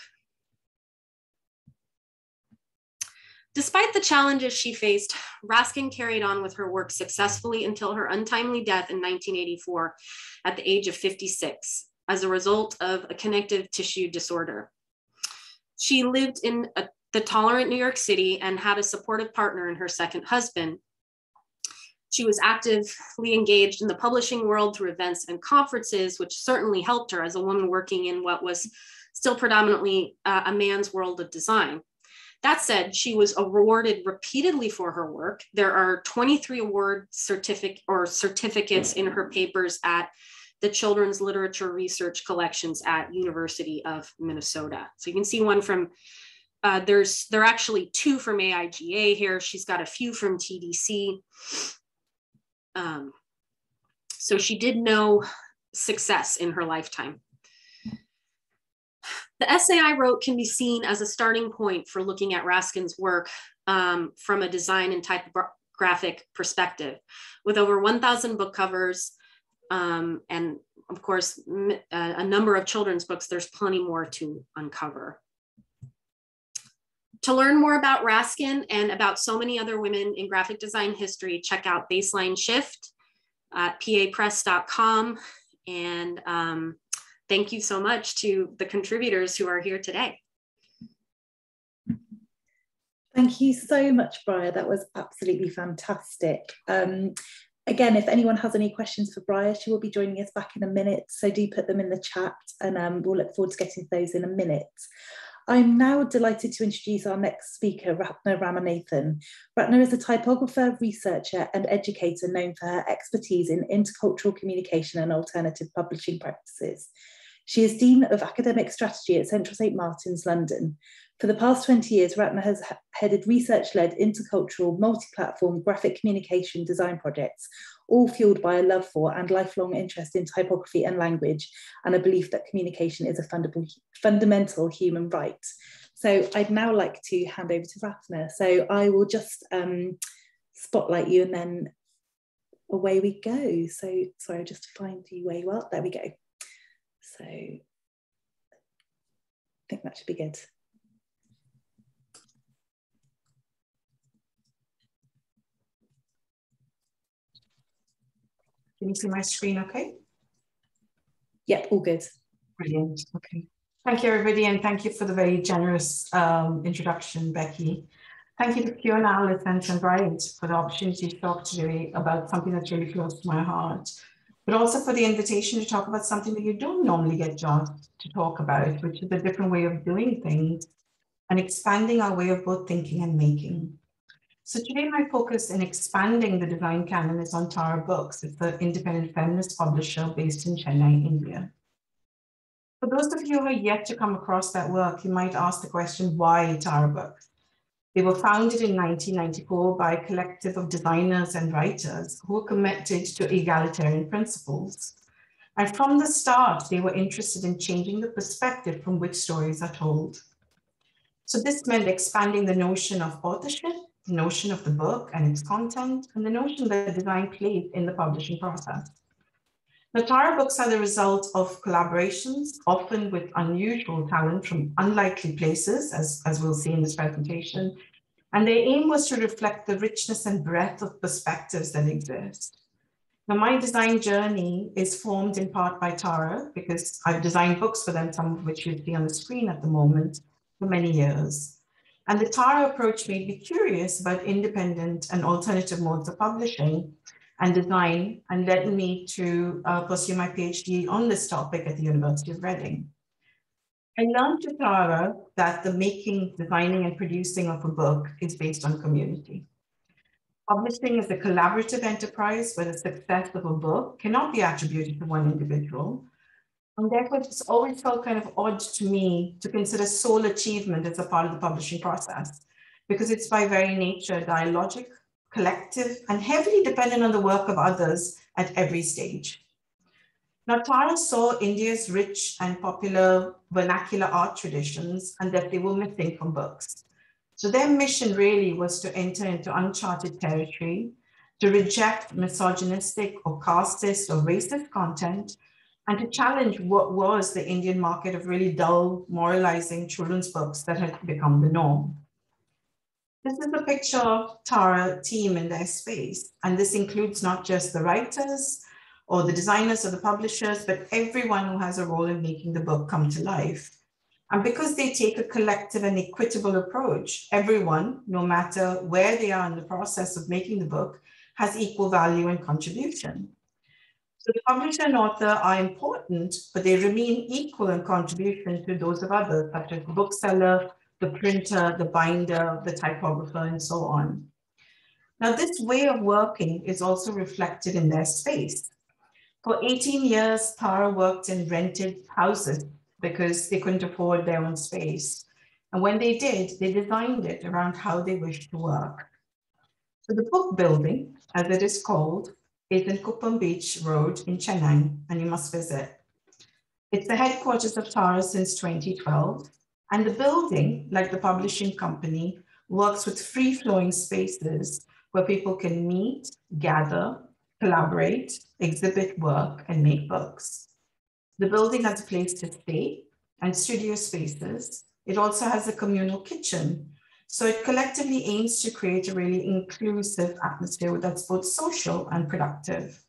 Despite the challenges she faced, Raskin carried on with her work successfully until her untimely death in nineteen eighty-four at the age of fifty-six as a result of a connective tissue disorder. She lived in a, the tolerant New York City and had a supportive partner in her second husband. She was actively engaged in the publishing world through events and conferences, which certainly helped her as a woman working in what was still predominantly uh, a man's world of design. That said, she was awarded repeatedly for her work. There are twenty-three award certific- or certificates in her papers at the Children's Literature Research Collections at University of Minnesota. So you can see one from, uh, there's there are actually two from A I G A here. She's got a few from T D C. Um, so she did know success in her lifetime. The essay I wrote can be seen as a starting point for looking at Raskin's work um, from a design and typographic perspective. With over one thousand book covers um, and, of course, m a number of children's books, there's plenty more to uncover. To learn more about Raskin and about so many other women in graphic design history, check out Baseline Shift at P A press dot com. And um, thank you so much to the contributors who are here today. Thank you so much, Briar. That was absolutely fantastic. Um, again, if anyone has any questions for Briar, she will be joining us back in a minute, so do put them in the chat, and um, we'll look forward to getting to those in a minute. I'm now delighted to introduce our next speaker, Ratna Ramanathan. Ratna is a typographer, researcher, and educator known for her expertise in intercultural communication and alternative publishing practices. She is Dean of Academic Strategy at Central Saint Martin's, London. For the past twenty years, Ratna has headed research-led, intercultural, multi-platform graphic communication design projects, all fueled by a love for and lifelong interest in typography and language, and a belief that communication is a fundable, fundamental human right. So I'd now like to hand over to Ratna. So I will just um, spotlight you, and then away we go. So sorry, just to find you where you are. There we go. So I think that should be good. Can you see my screen okay? Yep, all good. Brilliant, okay. Thank you, everybody, and thank you for the very generous um, introduction, Becky. Thank you to Q and Alice and Saint Bride for the opportunity to talk today about something that's really close to my heart, but also for the invitation to talk about something that you don't normally get asked to talk about, which is a different way of doing things and expanding our way of both thinking and making. So today my focus in expanding the design canon is on Tara Books. It's an independent feminist publisher based in Chennai, India. For those of you who are yet to come across that work, you might ask the question, why Tara Books? They were founded in nineteen ninety-four by a collective of designers and writers who were committed to egalitarian principles. And from the start, they were interested in changing the perspective from which stories are told. So this meant expanding the notion of authorship, the notion of the book and its content, and the notion that design plays in the publishing process. The Tara Books are the result of collaborations, often with unusual talent from unlikely places, as, as we'll see in this presentation. And their aim was to reflect the richness and breadth of perspectives that exist. Now, my design journey is formed in part by Tara, because I've designed books for them, some of which you'll see on the screen at the moment, for many years. And the Tara approach made me curious about independent and alternative modes of publishing and design, and led me to uh, pursue my PhD on this topic at the University of Reading. I learned from Tara that the making, designing, and producing of a book is based on community. Publishing is a collaborative enterprise where the success of a book cannot be attributed to one individual. And therefore, it's always felt kind of odd to me to consider sole achievement as a part of the publishing process, because it's by very nature dialogic, collective, and heavily dependent on the work of others at every stage. Now, Tara saw India's rich and popular vernacular art traditions and that they were missing from books. So their mission really was to enter into uncharted territory, to reject misogynistic or casteist or racist content, and to challenge what was the Indian market of really dull, moralizing children's books that had become the norm. This is a picture of Tara team in their space. And this includes not just the writers or the designers or the publishers, but everyone who has a role in making the book come to life. And because they take a collective and equitable approach, everyone, no matter where they are in the process of making the book, has equal value and contribution. So the publisher and author are important, but they remain equal in contribution to those of others, such as the bookseller, the printer, the binder, the typographer, and so on. Now, this way of working is also reflected in their space. For eighteen years, Tara worked in rented houses because they couldn't afford their own space. And when they did, they designed it around how they wished to work. So the book building, as it is called, is in Kuppam Beach Road in Chennai, and you must visit. It's the headquarters of Tara since twenty twelve. And the building, like the publishing company, works with free-flowing spaces where people can meet, gather, collaborate, exhibit work, and make books. The building has a place to stay and studio spaces. It also has a communal kitchen. So it collectively aims to create a really inclusive atmosphere that's both social and productive.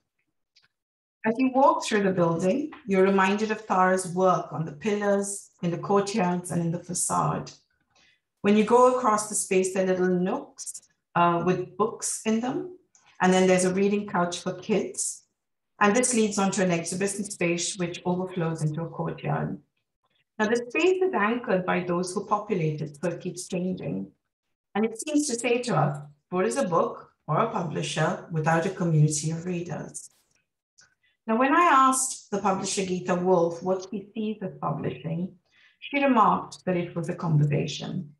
As you walk through the building, you're reminded of Tara's work on the pillars, in the courtyards, and in the facade. When you go across the space, there are little nooks uh, with books in them. And then there's a reading couch for kids. And this leads on to an exhibition space which overflows into a courtyard. Now the space is anchored by those who populate it, so it keeps changing. And it seems to say to us, what is a book or a publisher without a community of readers? Now, when I asked the publisher Geeta Wolf what she sees as publishing, she remarked that it was a conversation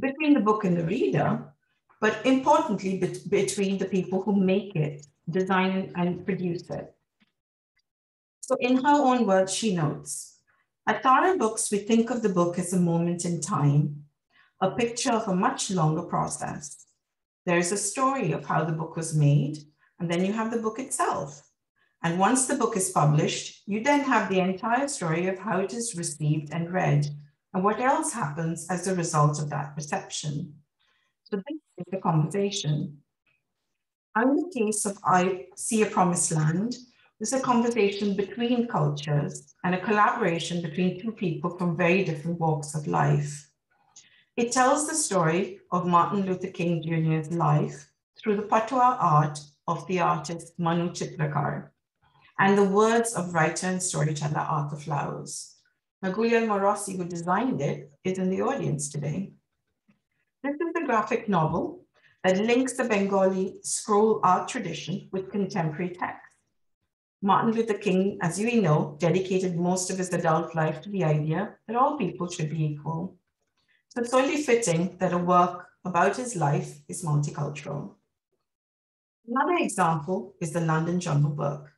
between the book and the reader, but importantly, be between the people who make it, design and produce it. So in her own words, she notes, at Tara Books, we think of the book as a moment in time, a picture of a much longer process. There is a story of how the book was made, and then you have the book itself. And once the book is published, you then have the entire story of how it is received and read, and what else happens as a result of that reception. So this is the conversation. And in the case of I See a Promised Land, this is a conversation between cultures and a collaboration between two people from very different walks of life. It tells the story of Martin Luther King Junior's life through the patois art of the artist Manu Chitrakar and the words of writer and storyteller Arthur Flowers. Now, Guglielmo Rossi, who designed it, is in the audience today. This is a graphic novel that links the Bengali scroll art tradition with contemporary text. Martin Luther King, as we know, dedicated most of his adult life to the idea that all people should be equal. So it's only fitting that a work about his life is multicultural. Another example is the London Jungle Book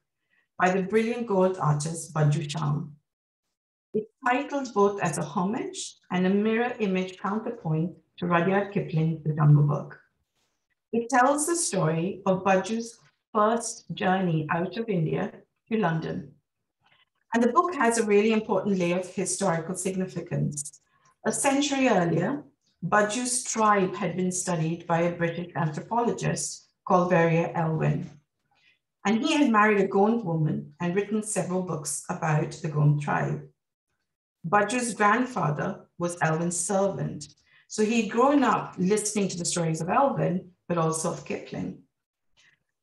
by the brilliant gold artist Bhajju Shyam. It's titled both as a homage and a mirror image counterpoint to Rudyard Kipling's The Jungle Book. It tells the story of Bhajju's first journey out of India to London. And the book has a really important layer of historical significance. A century earlier, Bhajju's tribe had been studied by a British anthropologist called Verrier Elwin. And he had married a Gond woman and written several books about the Gond tribe. Bhajju's grandfather was Elwin's servant. So he'd grown up listening to the stories of Elwin, but also of Kipling.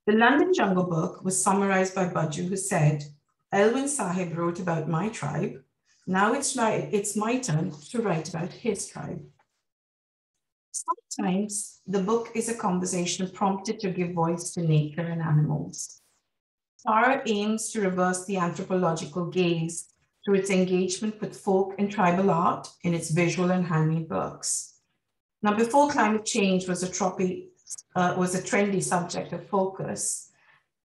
The London Jungle Book was summarized by Bhajju, who said, Elwin Sahib wrote about my tribe. Now it's, like, it's my turn to write about his tribe. Sometimes the book is a conversation prompted to give voice to nature and animals. Tara aims to reverse the anthropological gaze through its engagement with folk and tribal art in its visual and handmade works. Now, before climate change was a, tropic, uh, was a trendy subject of focus,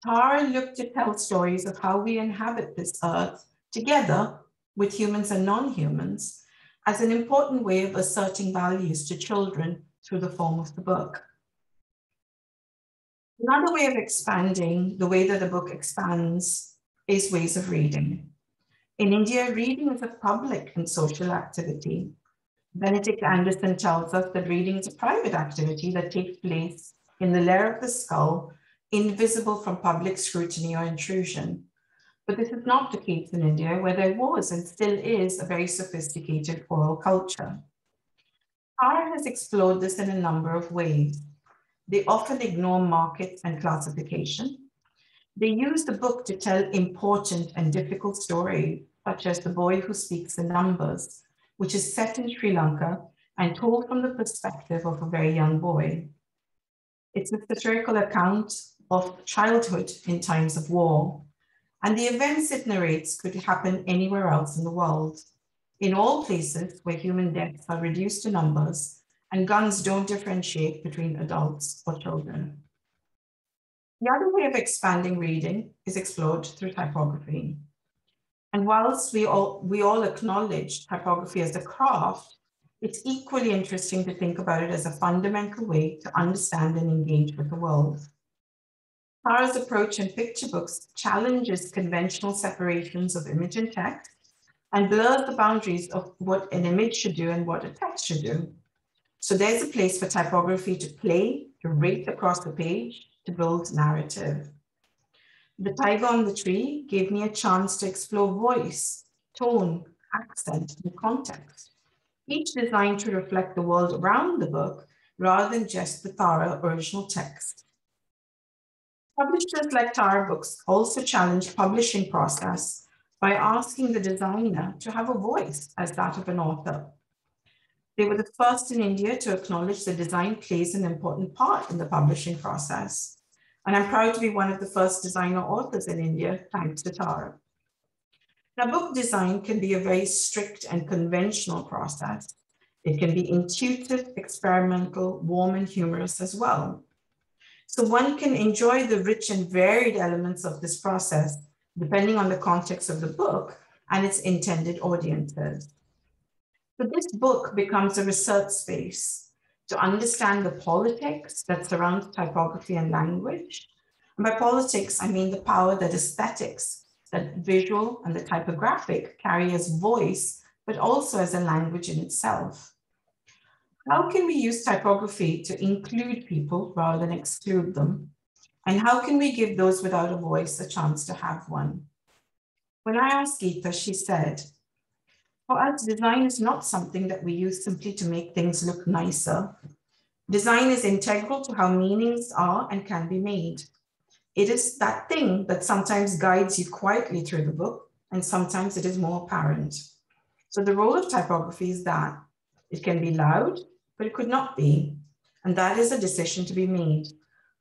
Tara looked to tell stories of how we inhabit this earth together with humans and non-humans as an important way of asserting values to children through the form of the book. Another way of expanding, the way that the book expands, is ways of reading. In India, reading is a public and social activity. Benedict Anderson tells us that reading is a private activity that takes place in the lair of the skull, invisible from public scrutiny or intrusion. But this is not the case in India, where there was and still is a very sophisticated oral culture. Tara has explored this in a number of ways. They often ignore markets and classification. They use the book to tell important and difficult stories, such as The Boy Who Speaks in Numbers, which is set in Sri Lanka and told from the perspective of a very young boy. It's a satirical account of childhood in times of war, and the events it narrates could happen anywhere else in the world, in all places where human deaths are reduced to numbers and guns don't differentiate between adults or children. The other way of expanding reading is explored through typography. And whilst we all, we all acknowledge typography as a craft, it's equally interesting to think about it as a fundamental way to understand and engage with the world. Tara's approach in picture books challenges conventional separations of image and text and blurs the boundaries of what an image should do and what a text should do. So there's a place for typography to play, to rake across the page, to build narrative. The Tiger on the Tree gave me a chance to explore voice, tone, accent, and context, each designed to reflect the world around the book rather than just the Tara original text. Publishers like Tara Books also challenge the publishing process by asking the designer to have a voice as that of an author. They were the first in India to acknowledge that design plays an important part in the publishing process. And I'm proud to be one of the first designer authors in India, thanks to Tara. Now, book design can be a very strict and conventional process. It can be intuitive, experimental, warm and humorous as well. So one can enjoy the rich and varied elements of this process, depending on the context of the book and its intended audiences. So this book becomes a research space to understand the politics that surround typography and language. And by politics, I mean the power that aesthetics, that visual and the typographic carry as voice, but also as a language in itself. How can we use typography to include people rather than exclude them? And how can we give those without a voice a chance to have one? When I asked Geeta, she said, for us, design is not something that we use simply to make things look nicer. Design is integral to how meanings are and can be made. It is that thing that sometimes guides you quietly through the book, and sometimes it is more apparent. So the role of typography is that it can be loud, but it could not be. And that is a decision to be made.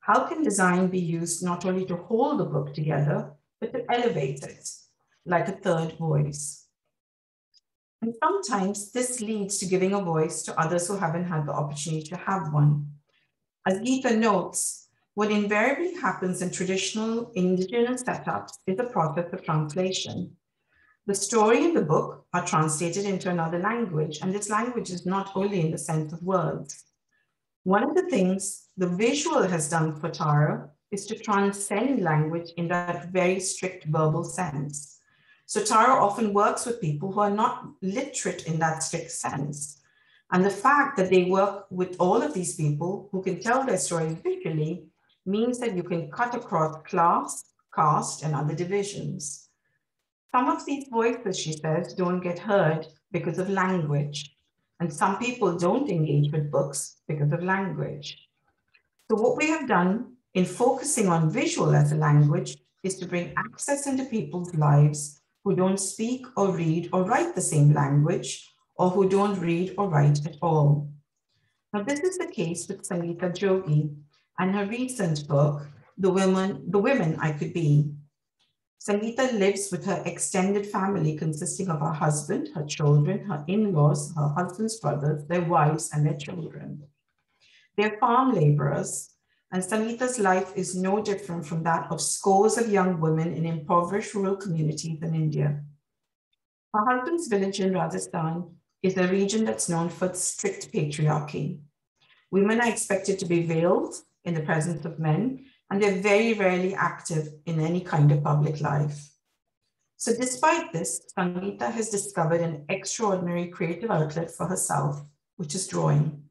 How can design be used not only to hold the book together, but to elevate it like a third voice. And sometimes this leads to giving a voice to others who haven't had the opportunity to have one. As Geeta notes, what invariably happens in traditional indigenous setups is a process of translation. The story in the book are translated into another language, and this language is not only in the sense of words. One of the things the visual has done for Tara is to transcend language in that very strict verbal sense. So Tara often works with people who are not literate in that strict sense. And the fact that they work with all of these people who can tell their stories visually means that you can cut across class, caste, and other divisions. Some of these voices, she says, don't get heard because of language. And some people don't engage with books because of language. So what we have done in focusing on visual as a language is to bring access into people's lives who don't speak or read or write the same language, or who don't read or write at all. Now, this is the case with Sangeeta Jogi and her recent book, The Women, The Women I Could Be. Sangeeta lives with her extended family consisting of her husband, her children, her in-laws, her husband's brothers, their wives, and their children. They're farm laborers, and Sangeeta's life is no different from that of scores of young women in impoverished rural communities in India. Her husband's village in Rajasthan is a region that's known for its strict patriarchy. Women are expected to be veiled in the presence of men, and they're very rarely active in any kind of public life. So despite this, Sangeeta has discovered an extraordinary creative outlet for herself, which is drawing.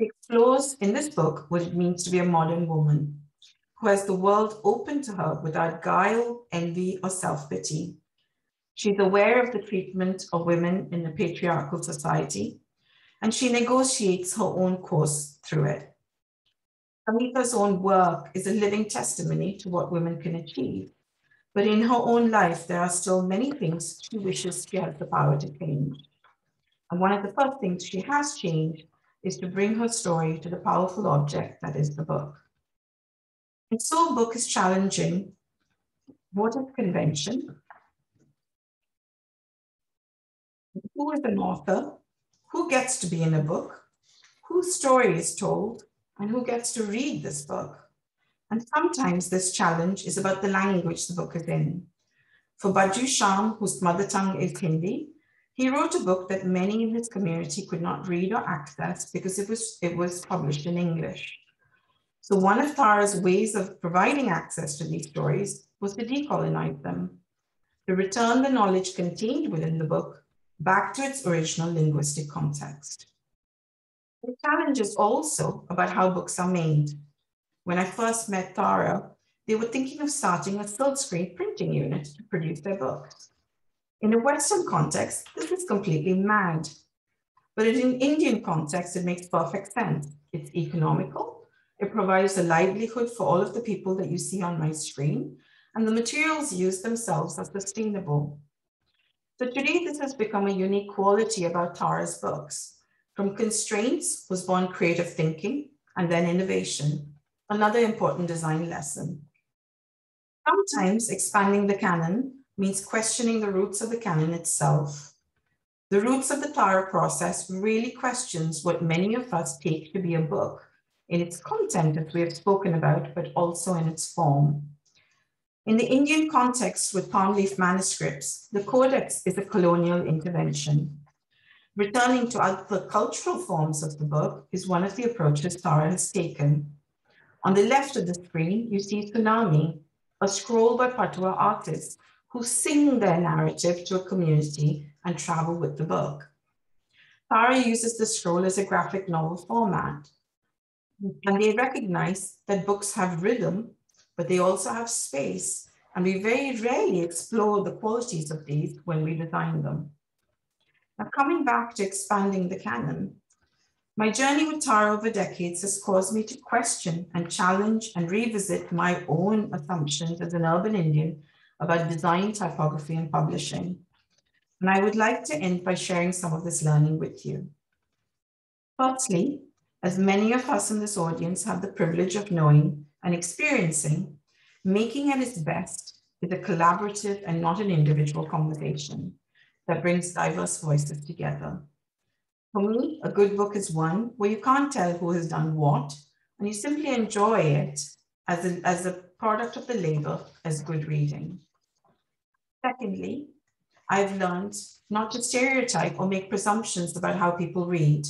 She explores in this book what it means to be a modern woman who has the world open to her without guile, envy, or self-pity. She's aware of the treatment of women in the patriarchal society, and she negotiates her own course through it. Sangeeta's own work is a living testimony to what women can achieve. But in her own life, there are still many things she wishes she had the power to change. And one of the first things she has changed is to bring her story to the powerful object that is the book. And so a book is challenging what is convention, who is an author, who gets to be in a book, whose story is told, and who gets to read this book. And sometimes this challenge is about the language the book is in. For Bhajju Shyam, whose mother tongue is Hindi, he wrote a book that many in his community could not read or access because it was, it was published in English. So one of Tara's ways of providing access to these stories was to decolonize them, to return the knowledge contained within the book back to its original linguistic context. The challenge is also about how books are made. When I first met Tara, they were thinking of starting a silkscreen printing unit to produce their books. In a Western context, this is completely mad. But in an Indian context, it makes perfect sense. It's economical. It provides a livelihood for all of the people that you see on my screen. And the materials used themselves are sustainable. So today, this has become a unique quality about Tara's books. From constraints was born creative thinking and then innovation, another important design lesson. Sometimes expanding the canon means questioning the roots of the canon itself. The roots of the Tara process really questions what many of us take to be a book in its content that we have spoken about, but also in its form. In the Indian context with palm leaf manuscripts, the codex is a colonial intervention. Returning to other cultural forms of the book is one of the approaches Tara has taken. On the left of the screen, you see Tsunami, a scroll by Patua artists who sing their narrative to a community and travel with the book. Tara uses the scroll as a graphic novel format. And they recognize that books have rhythm, but they also have space. And we very rarely explore the qualities of these when we design them. Now, coming back to expanding the canon, my journey with Tara over decades has caused me to question and challenge and revisit my own assumptions as an urban Indian about design, typography, and publishing. And I would like to end by sharing some of this learning with you. Firstly, as many of us in this audience have the privilege of knowing and experiencing, making at its best is a collaborative and not an individual conversation that brings diverse voices together. For me, a good book is one where you can't tell who has done what, and you simply enjoy it as a, as a product of the labor as good reading. Secondly, I've learned not to stereotype or make presumptions about how people read.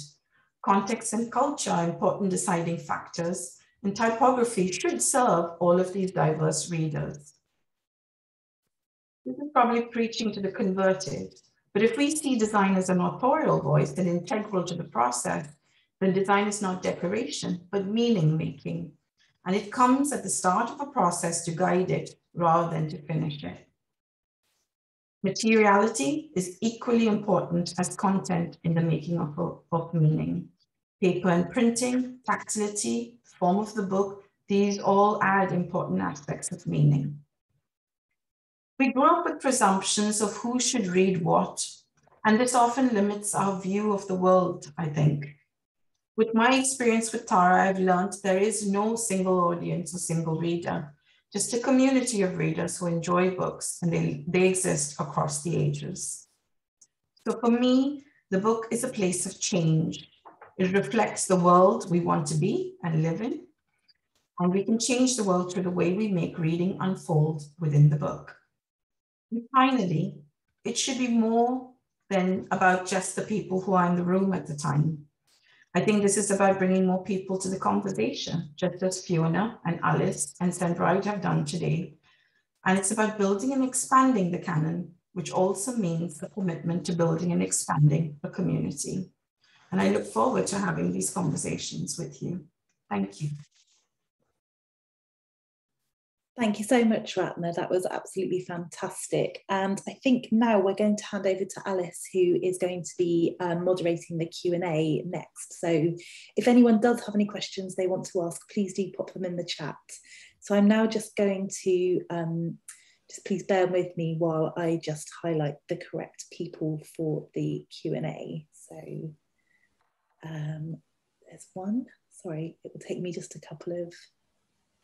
Context and culture are important deciding factors, and typography should serve all of these diverse readers. This is probably preaching to the converted, but if we see design as an authorial voice and integral to the process, then design is not decoration, but meaning making. And it comes at the start of a process to guide it rather than to finish it. Materiality is equally important as content in the making of, of meaning. Paper and printing, tactility, form of the book, these all add important aspects of meaning. We grow up with presumptions of who should read what, and this often limits our view of the world, I think. With my experience with Tara, I've learned there is no single audience or single reader, just a community of readers who enjoy books, and they, they exist across the ages. So for me, the book is a place of change. It reflects the world we want to be and live in, and we can change the world through the way we make reading unfold within the book. And finally, it should be more than about just the people who are in the room at the time. I think this is about bringing more people to the conversation, just as Fiona and Alice and Saint Bride have done today. And it's about building and expanding the canon, which also means a commitment to building and expanding a community. And I look forward to having these conversations with you. Thank you. Thank you so much, Ratna. That was absolutely fantastic. And I think now we're going to hand over to Alice, who is going to be um, moderating the Q and A next. So if anyone does have any questions they want to ask, please do pop them in the chat. So I'm now just going to, um, just please bear with me while I just highlight the correct people for the Q and A. So um, there's one. Sorry, it will take me just a couple of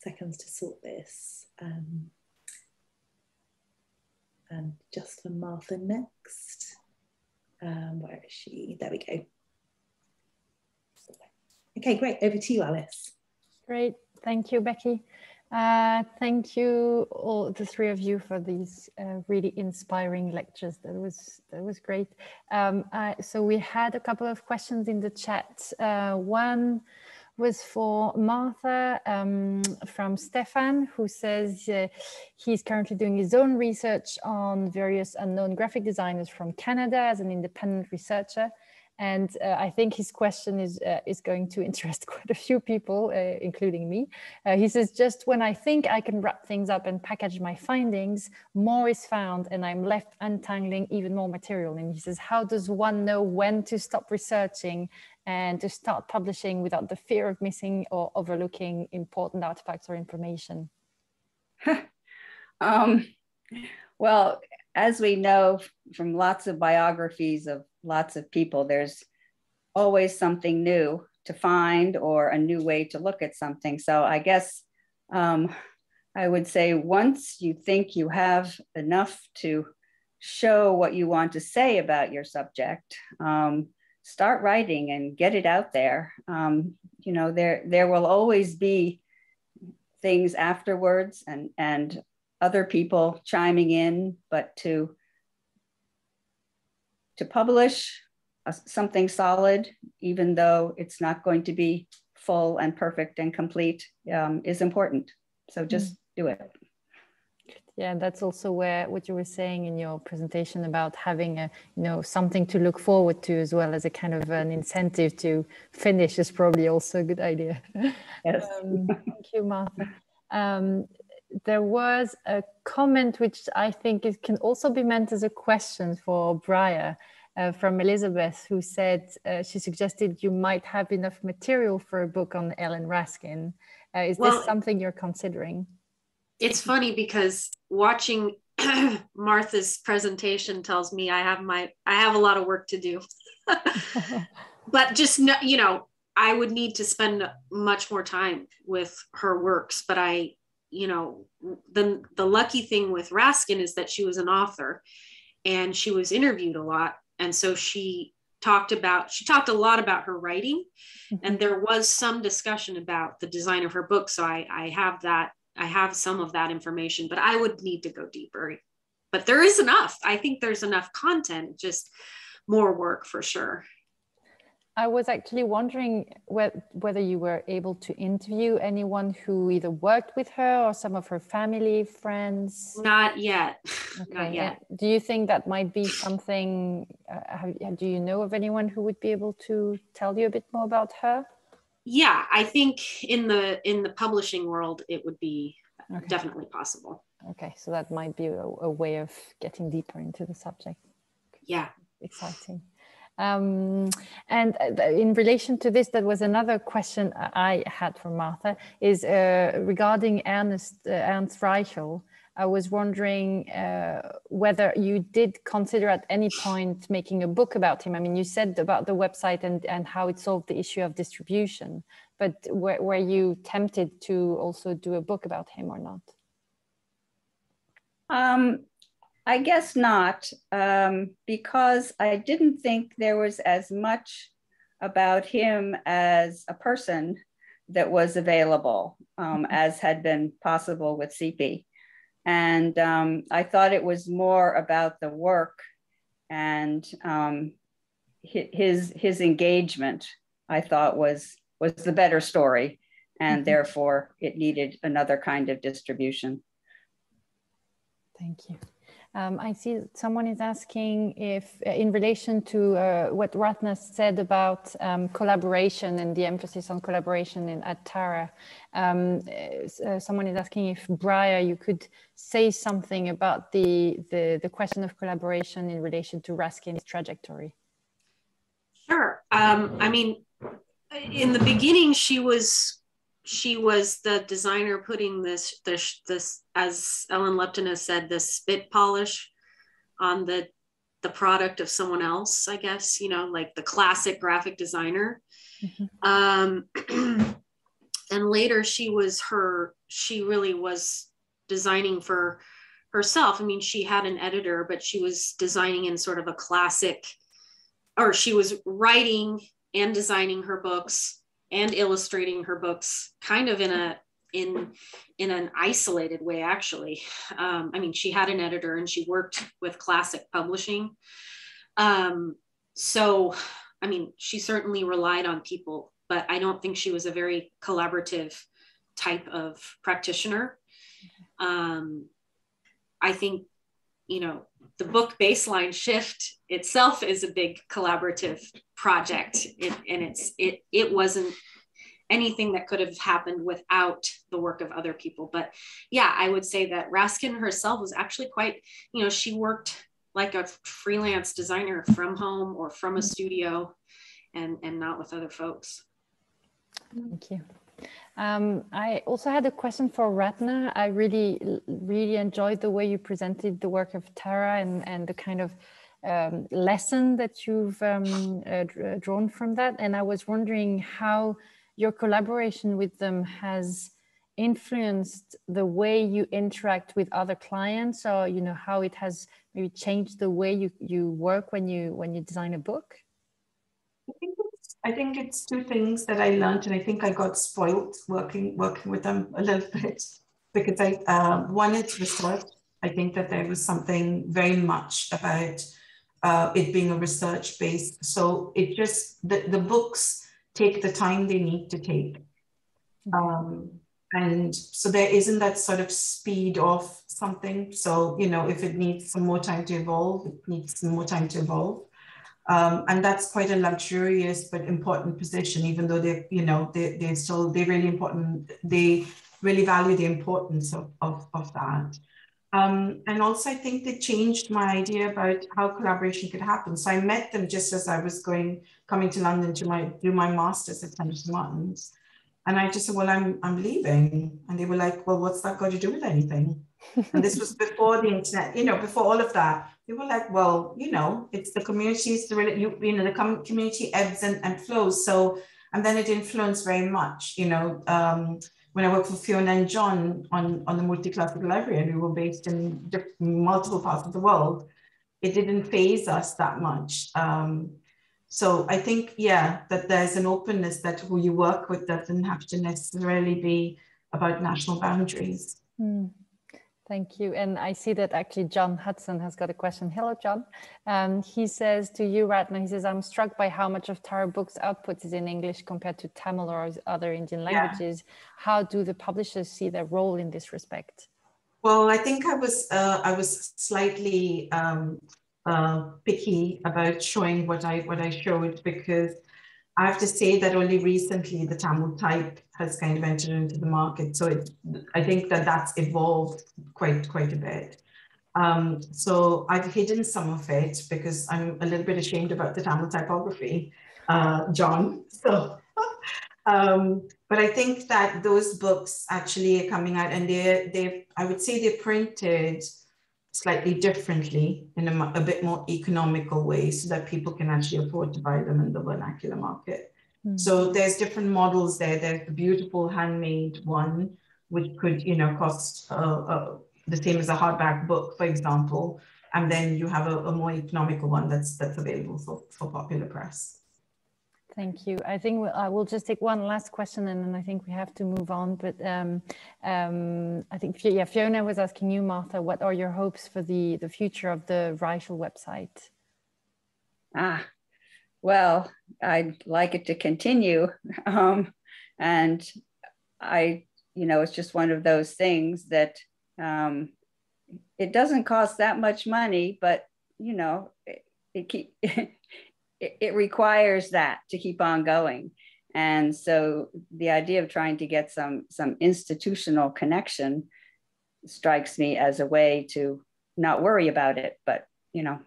seconds to sort this. Um, and just for Martha next. Um, where is she? There we go. Okay, great. Over to you, Alice. Great. Thank you, Becky. Uh, thank you, all the three of you, for these uh, really inspiring lectures. That was that was great. Um, uh, so we had a couple of questions in the chat. Uh, one was for Martha um, from Stefan, who says uh, he's currently doing his own research on various unknown graphic designers from Canada as an independent researcher. And uh, I think his question is, uh, is going to interest quite a few people, uh, including me. Uh, he says, just when I think I can wrap things up and package my findings, more is found and I'm left untangling even more material. And he says, how does one know when to stop researching and to start publishing without the fear of missing or overlooking important artifacts or information? um, well, as we know from lots of biographies of lots of people, there's always something new to find or a new way to look at something. So I guess um, I would say once you think you have enough to show what you want to say about your subject, um, start writing and get it out there. Um, you know, there, there will always be things afterwards and, and other people chiming in, but to to publish a, something solid, even though it's not going to be full and perfect and complete, um, is important. So just mm-hmm. do it. Yeah, that's also where what you were saying in your presentation about having a, you know, something to look forward to as well as a kind of an incentive to finish is probably also a good idea. Yes. um, thank you, Martha. Um, There was a comment which I think it can also be meant as a question for Briar uh, from Elizabeth, who said uh, she suggested you might have enough material for a book on Ellen Raskin. Uh, is well, this something you're considering? It's funny because watching Martha's presentation tells me I have my I have a lot of work to do, but just no, you know, I would need to spend much more time with her works, but I. you know, the, the lucky thing with Raskin is that she was an author and she was interviewed a lot. And so she talked about, she talked a lot about her writing, mm-hmm. and there was some discussion about the design of her book. So I, I have that, I have some of that information, but I would need to go deeper, but there is enough. I think there's enough content, just more work for sure. I was actually wondering whether you were able to interview anyone who either worked with her or some of her family, friends. Not yet. Okay. Not yet. Do you think that might be something, uh, do you know of anyone who would be able to tell you a bit more about her? Yeah, I think in the, in the publishing world, it would be okay. definitely possible. Okay, so that might be a, a way of getting deeper into the subject. Yeah. Exciting. Um, and in relation to this, that was another question I had for Martha, is uh, regarding Ernst, uh, Ernst Reichl. I was wondering uh, whether you did consider at any point making a book about him. I mean, you said about the website and, and how it solved the issue of distribution, but were, were you tempted to also do a book about him or not? Um. I guess not, um, because I didn't think there was as much about him as a person that was available um, as had been possible with Cipe. And um, I thought it was more about the work and um, his, his engagement, I thought was, was the better story. And therefore it needed another kind of distribution. Thank you. Um, I see someone is asking if, in relation to uh, what Ratna said about um, collaboration and the emphasis on collaboration in, at Tara, um, uh, someone is asking if, Briar, you could say something about the, the, the question of collaboration in relation to Raskin's trajectory. Sure. Um, I mean, in the beginning, she was She was the designer putting this, this, this, as Ellen Lepton has said, this spit polish on the, the product of someone else, I guess, you know, like the classic graphic designer. Mm-hmm. um, and later she was her, she really was designing for herself. I mean, she had an editor, but she was designing in sort of a classic, or she was writing and designing her books and illustrating her books kind of in a in in an isolated way, actually. Um, I mean, she had an editor and she worked with classic publishing. Um, so, I mean, she certainly relied on people, but I don't think she was a very collaborative type of practitioner. Um, I think, you know, the book Baseline Shift itself is a big collaborative project, it, and it's it it wasn't anything that could have happened without the work of other people. But yeah, I would say that Raskin herself was actually quite, you know, she worked like a freelance designer from home or from a studio, and and not with other folks. Thank you. Um, I also had a question for Ratna. I really, really enjoyed the way you presented the work of Tara and, and the kind of um, lesson that you've um, uh, drawn from that. And I was wondering how your collaboration with them has influenced the way you interact with other clients, or, you know, how it has maybe changed the way you, you work when you, when you design a book. I think it's two things that I learned, and I think I got spoiled working working with them a little bit, because I uh, one is research. I think that there was something very much about uh, it being a research based. So it just the, the books take the time they need to take, um, and so there isn't that sort of speed of something. So you know, if it needs some more time to evolve, it needs some more time to evolve. Um, and that's quite a luxurious but important position, even though they, you know, they, they're still, they're really important. They really value the importance of, of, of that. Um, and also I think they changed my idea about how collaboration could happen. So I met them just as I was going, coming to London to my, do my master's at Henderson Martins. And I just said, well, I'm, I'm leaving. And they were like, well, what's that got to do with anything? And this was before the internet, you know, before all of that. They were like, well, you know, it's the communities, the you, you know, the community ebbs and, and flows. So, and then it influenced very much, you know, um, when I worked for Fiona and John on, on the multi-classical library, and we were based in multiple parts of the world, it didn't phase us that much. Um, so I think, yeah, that there's an openness that who you work with doesn't have to necessarily be about national boundaries. Mm. Thank you. And I see that actually John Hudson has got a question. Hello, John. Um, he says to you, Ratna, he says, I'm struck by how much of Tara Books' output is in English compared to Tamil or other Indian languages. Yeah. How do the publishers see their role in this respect? Well, I think I was, uh, I was slightly um, uh, picky about showing what I, what I showed, because I have to say that only recently the Tamil type has kind of entered into the market. So it, I think that that's evolved quite, quite a bit. Um, so I've hidden some of it because I'm a little bit ashamed about the Tamil typography, uh, John. So, um, but I think that those books actually are coming out, and they, they, I would say they're printed slightly differently, in a, a bit more economical way, so that people can actually afford to buy them in the vernacular market. Mm. So there's different models there. There's the beautiful handmade one, which could, you know, cost uh, uh, the same as a hardback book, for example. And then you have a, a more economical one that's that's available for, for popular press. Thank you. I think we'll, I will just take one last question, and then I think we have to move on. But um, um, I think yeah, Fiona was asking you, Martha, what are your hopes for the, the future of the Reichel website? Ah, well, I'd like it to continue. Um, and I, you know, it's just one of those things that um, it doesn't cost that much money, but, you know, it, it keeps... it requires that to keep on going. And so the idea of trying to get some, some institutional connection strikes me as a way to not worry about it, but, you know,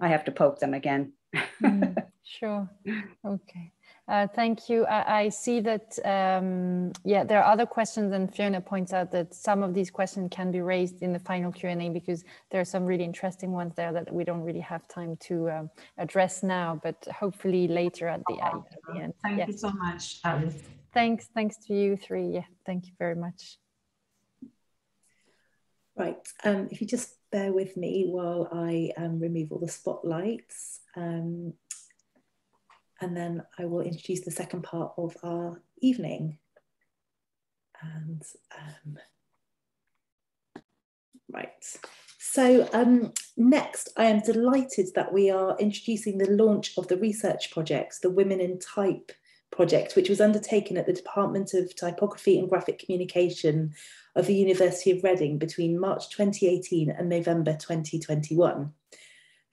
I have to poke them again. Mm, sure, okay. Uh, thank you. I, I see that, um, yeah, there are other questions, and Fiona points out that some of these questions can be raised in the final Q and A, because there are some really interesting ones there that we don't really have time to um, address now, but hopefully later at the, at the end. Thank yes. you so much, Alice. Thanks, thanks to you three. Yeah, thank you very much. Right, um, if you just bear with me while I um, remove all the spotlights. Um, And then I will introduce the second part of our evening. And um, right, so um, next I am delighted that we are introducing the launch of the research project, the Women in Type project, which was undertaken at the Department of Typography and Graphic Communication of the University of Reading between March twenty eighteen and November twenty twenty-one.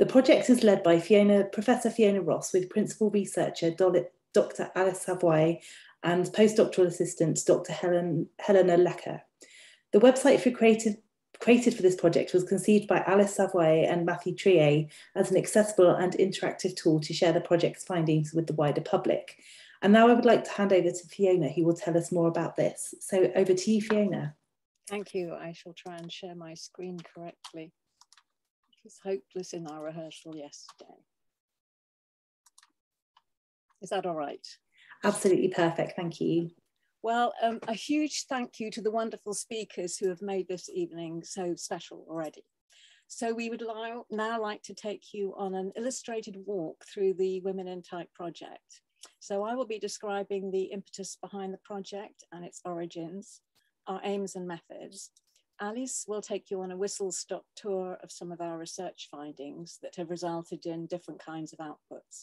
The project is led by Fiona, Professor Fiona Ross, with principal researcher Doctor Alice Savoie and postdoctoral assistant Doctor Helen, Helena Lecker. The website for created, created for this project was conceived by Alice Savoie and Mathieu Triay as an accessible and interactive tool to share the project's findings with the wider public. And now I would like to hand over to Fiona, who will tell us more about this. So over to you, Fiona. Thank you. I shall try and share my screen correctly. It's hopeless in our rehearsal yesterday. Is that all right? Absolutely perfect, thank you. Well, um, a huge thank you to the wonderful speakers who have made this evening so special already. So we would now like to take you on an illustrated walk through the Women in Type project. So I will be describing the impetus behind the project and its origins, our aims and methods. Alice will take you on a whistle-stop tour of some of our research findings that have resulted in different kinds of outputs.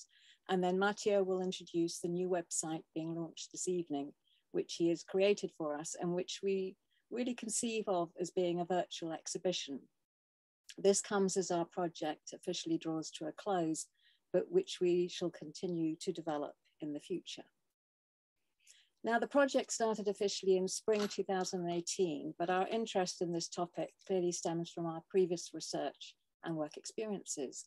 And then Mathieu will introduce the new website being launched this evening, which he has created for us and which we really conceive of as being a virtual exhibition. This comes as our project officially draws to a close, but which we shall continue to develop in the future. Now, the project started officially in spring two thousand eighteen, but our interest in this topic clearly stems from our previous research and work experiences,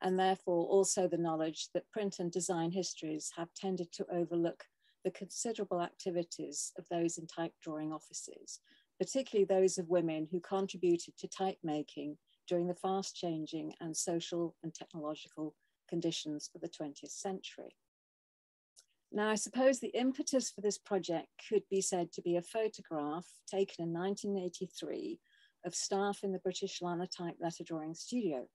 and therefore also the knowledge that print and design histories have tended to overlook the considerable activities of those in type drawing offices, particularly those of women who contributed to type making during the fast changing and social and technological conditions of the twentieth century. Now, I suppose the impetus for this project could be said to be a photograph taken in nineteen eighty-three of staff in the British Linotype letter drawing studio.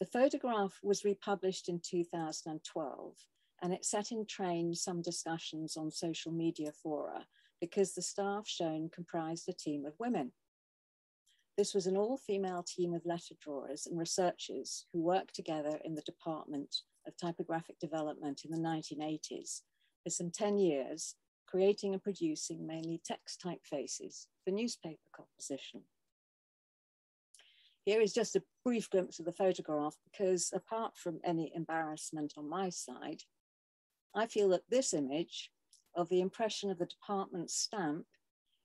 The photograph was republished in two thousand twelve, and it set in train some discussions on social media fora because the staff shown comprised a team of women. This was an all-female team of letter drawers and researchers who worked together in the Department of Typographic Development in the nineteen eighties for some ten years, creating and producing mainly text typefaces for newspaper composition. Here is just a brief glimpse of the photograph because, apart from any embarrassment on my side, I feel that this image of the impression of the department's stamp,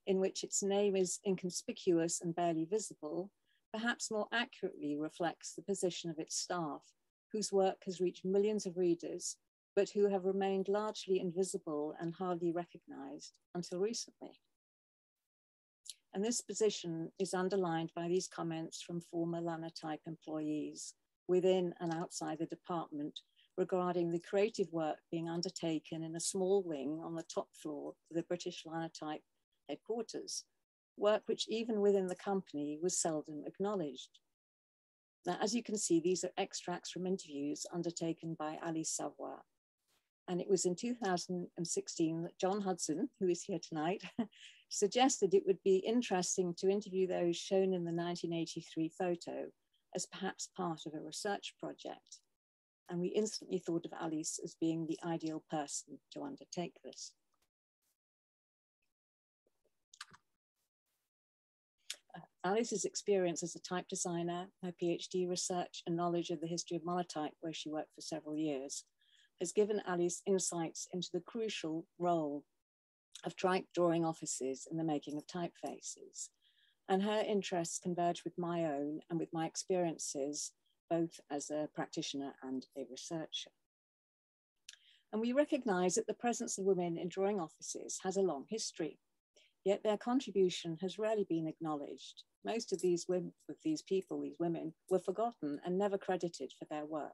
in which its name is inconspicuous and barely visible, perhaps more accurately reflects the position of its staff, whose work has reached millions of readers, but who have remained largely invisible and hardly recognized until recently. And this position is underlined by these comments from former Linotype employees within and outside the department regarding the creative work being undertaken in a small wing on the top floor of the British Linotype headquarters, work which even within the company was seldom acknowledged. Now, as you can see, these are extracts from interviews undertaken by Alice Savoie. And it was in two thousand sixteen that John Hudson, who is here tonight, suggested it would be interesting to interview those shown in the nineteen eighty-three photo as perhaps part of a research project. And we instantly thought of Alice as being the ideal person to undertake this. Alice's experience as a type designer, her PhD research and knowledge of the history of Monotype, where she worked for several years, has given Alice insights into the crucial role of type drawing offices in the making of typefaces. And her interests converge with my own and with my experiences, both as a practitioner and a researcher. And we recognize that the presence of women in drawing offices has a long history, yet their contribution has rarely been acknowledged. Most of these women, of these people, these women, were forgotten and never credited for their work.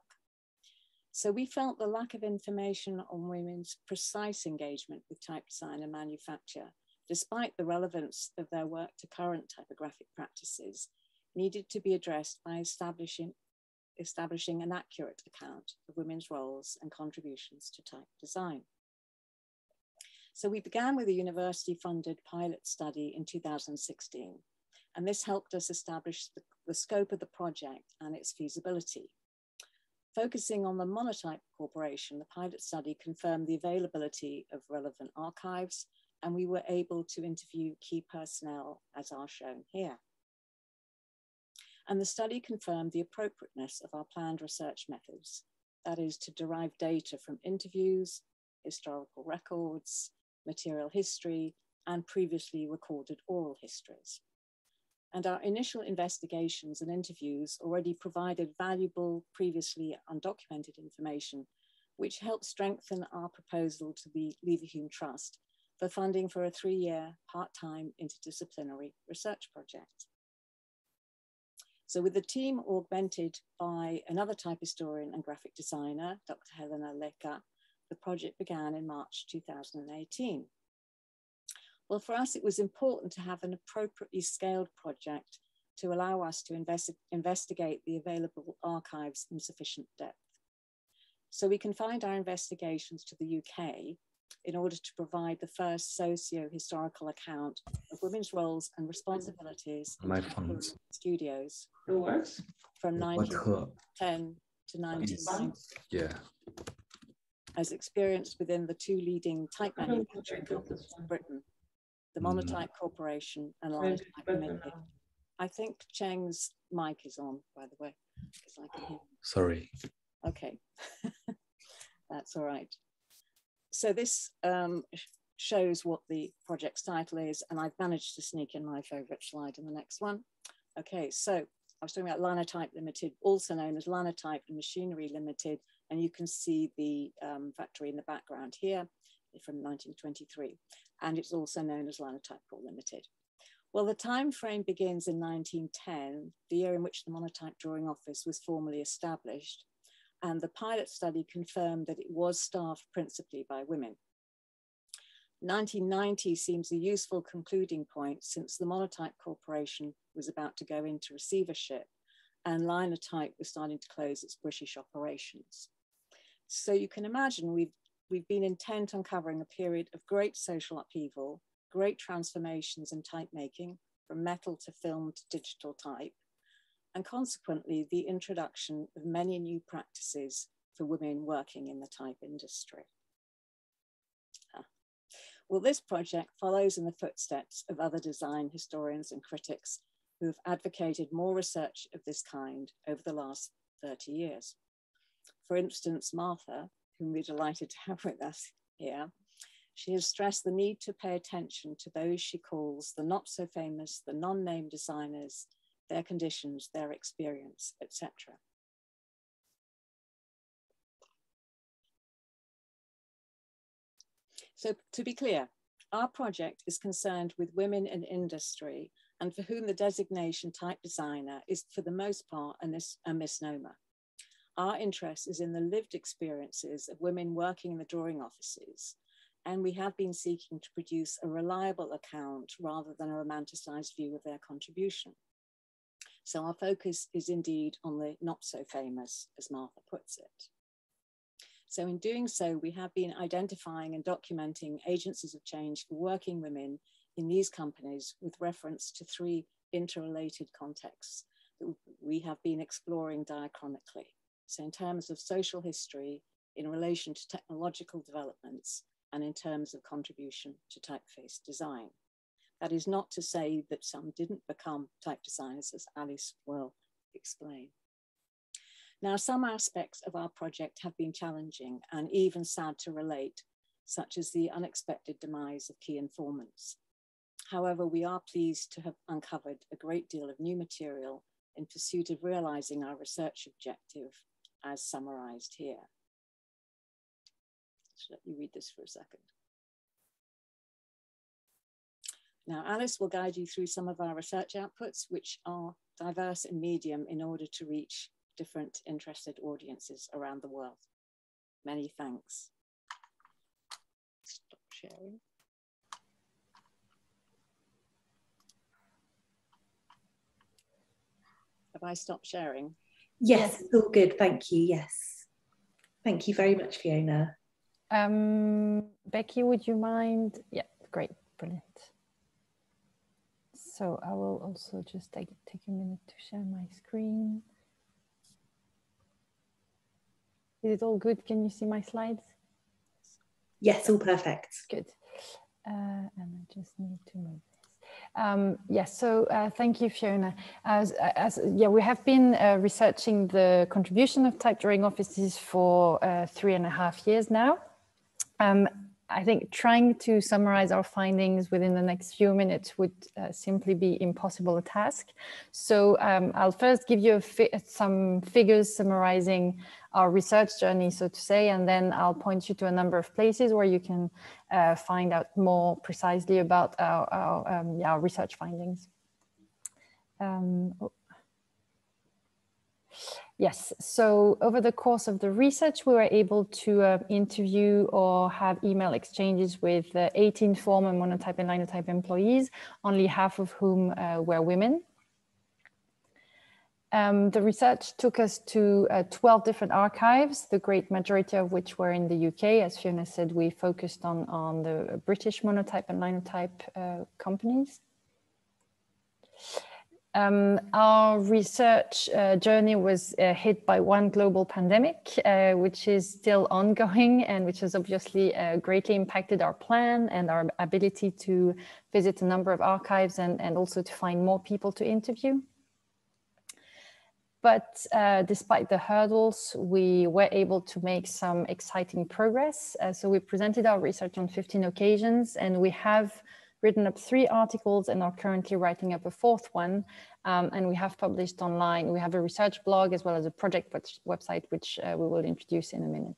So we felt the lack of information on women's precise engagement with type design and manufacture, despite the relevance of their work to current typographic practices, needed to be addressed by establishing, establishing an accurate account of women's roles and contributions to type design. So we began with a university-funded pilot study in two thousand sixteen, and this helped us establish the, the scope of the project and its feasibility. Focusing on the Monotype Corporation, the pilot study confirmed the availability of relevant archives, and we were able to interview key personnel as are shown here. And the study confirmed the appropriateness of our planned research methods, that is to derive data from interviews, historical records, material history, and previously recorded oral histories. And our initial investigations and interviews already provided valuable, previously undocumented information, which helped strengthen our proposal to the Leverhulme Trust for funding for a three-year part-time interdisciplinary research project. So with the team augmented by another type historian and graphic designer, Doctor Helena Leka, the project began in March two thousand eighteen. Well, for us, it was important to have an appropriately scaled project to allow us to invest, investigate the available archives in sufficient depth. So we confined our investigations to the U K in order to provide the first socio-historical account of women's roles and responsibilities My in studios from nineteen ten to nineteen ninety. Yeah. As experienced within the two leading type manufacturing companies in Britain, the Monotype Corporation and Linotype Limited. I think Cheng's mic is on, by the way, because I can hear him. Sorry. Okay, that's all right. So this um, shows what the project's title is, and I've managed to sneak in my favorite slide in the next one. Okay, so I was talking about Linotype Limited, also known as Linotype and Machinery Limited, and you can see the um, factory in the background here from nineteen twenty-three. And it's also known as Linotype Corp Limited. Well, the time frame begins in nineteen ten, the year in which the Monotype Drawing Office was formally established. and the pilot study confirmed that it was staffed principally by women. nineteen ninety seems a useful concluding point, since the Monotype Corporation was about to go into receivership and Linotype was starting to close its British operations. So you can imagine we've, we've been intent on covering a period of great social upheaval, great transformations in type making, from metal to film to digital type, and consequently the introduction of many new practices for women working in the type industry. Ah. Well, this project follows in the footsteps of other design historians and critics who have advocated more research of this kind over the last thirty years. For instance, Martha, whom we're delighted to have with us here, she has stressed the need to pay attention to those she calls the not so famous, the non-named designers, their conditions, their experience, et cetera. So to be clear, our project is concerned with women in industry and for whom the designation type designer is for the most part a, mis a misnomer. Our interest is in the lived experiences of women working in the drawing offices, and we have been seeking to produce a reliable account rather than a romanticized view of their contribution. So our focus is indeed on the not so famous, as Martha puts it. So in doing so, we have been identifying and documenting agencies of change for working women in these companies with reference to three interrelated contexts that we have been exploring diachronically. So in terms of social history, in relation to technological developments, and in terms of contribution to typeface design. That is not to say that some didn't become type designers, as Alice will explain. Now, some aspects of our project have been challenging and even sad to relate, such as the unexpected demise of key informants. However, we are pleased to have uncovered a great deal of new material in pursuit of realizing our research objective, as summarized here. Let me read this for a second. Now, Alice will guide you through some of our research outputs, which are diverse in medium in order to reach different interested audiences around the world. Many thanks. Stop sharing. Have I stopped sharing? Yes, it's all good, thank you, yes. Thank you very much, Fiona. Um, Becky, would you mind? Yeah, great, brilliant. So I will also just take, take a minute to share my screen. Is it all good? Can you see my slides? Yes, all perfect. Good. Uh, and I just need to move. Um, yes, yeah, so uh, thank you, Fiona. As, as, yeah, we have been uh, researching the contribution of type drawing offices for uh, three and a half years now. Um, I think trying to summarize our findings within the next few minutes would uh, simply be impossible a task. So um, I'll first give you a fi some figures summarizing our research journey, so to say, and then I'll point you to a number of places where you can uh, find out more precisely about our, our, um, yeah, our research findings. Um, oh. Yes, so over the course of the research, we were able to uh, interview or have email exchanges with uh, eighteen former Monotype and Linotype employees, only half of whom uh, were women. Um, the research took us to uh, twelve different archives, the great majority of which were in the U K. As Fiona said, we focused on, on the British Monotype and Linotype uh, companies. Um, our research uh, journey was uh, hit by one global pandemic, uh, which is still ongoing and which has obviously uh, greatly impacted our plan and our ability to visit a number of archives and, and also to find more people to interview. But uh, despite the hurdles, we were able to make some exciting progress. Uh, so we presented our research on fifteen occasions, and we have written up three articles and are currently writing up a fourth one. Um, and we have published online. We have a research blog as well as a project website, which uh, we will introduce in a minute.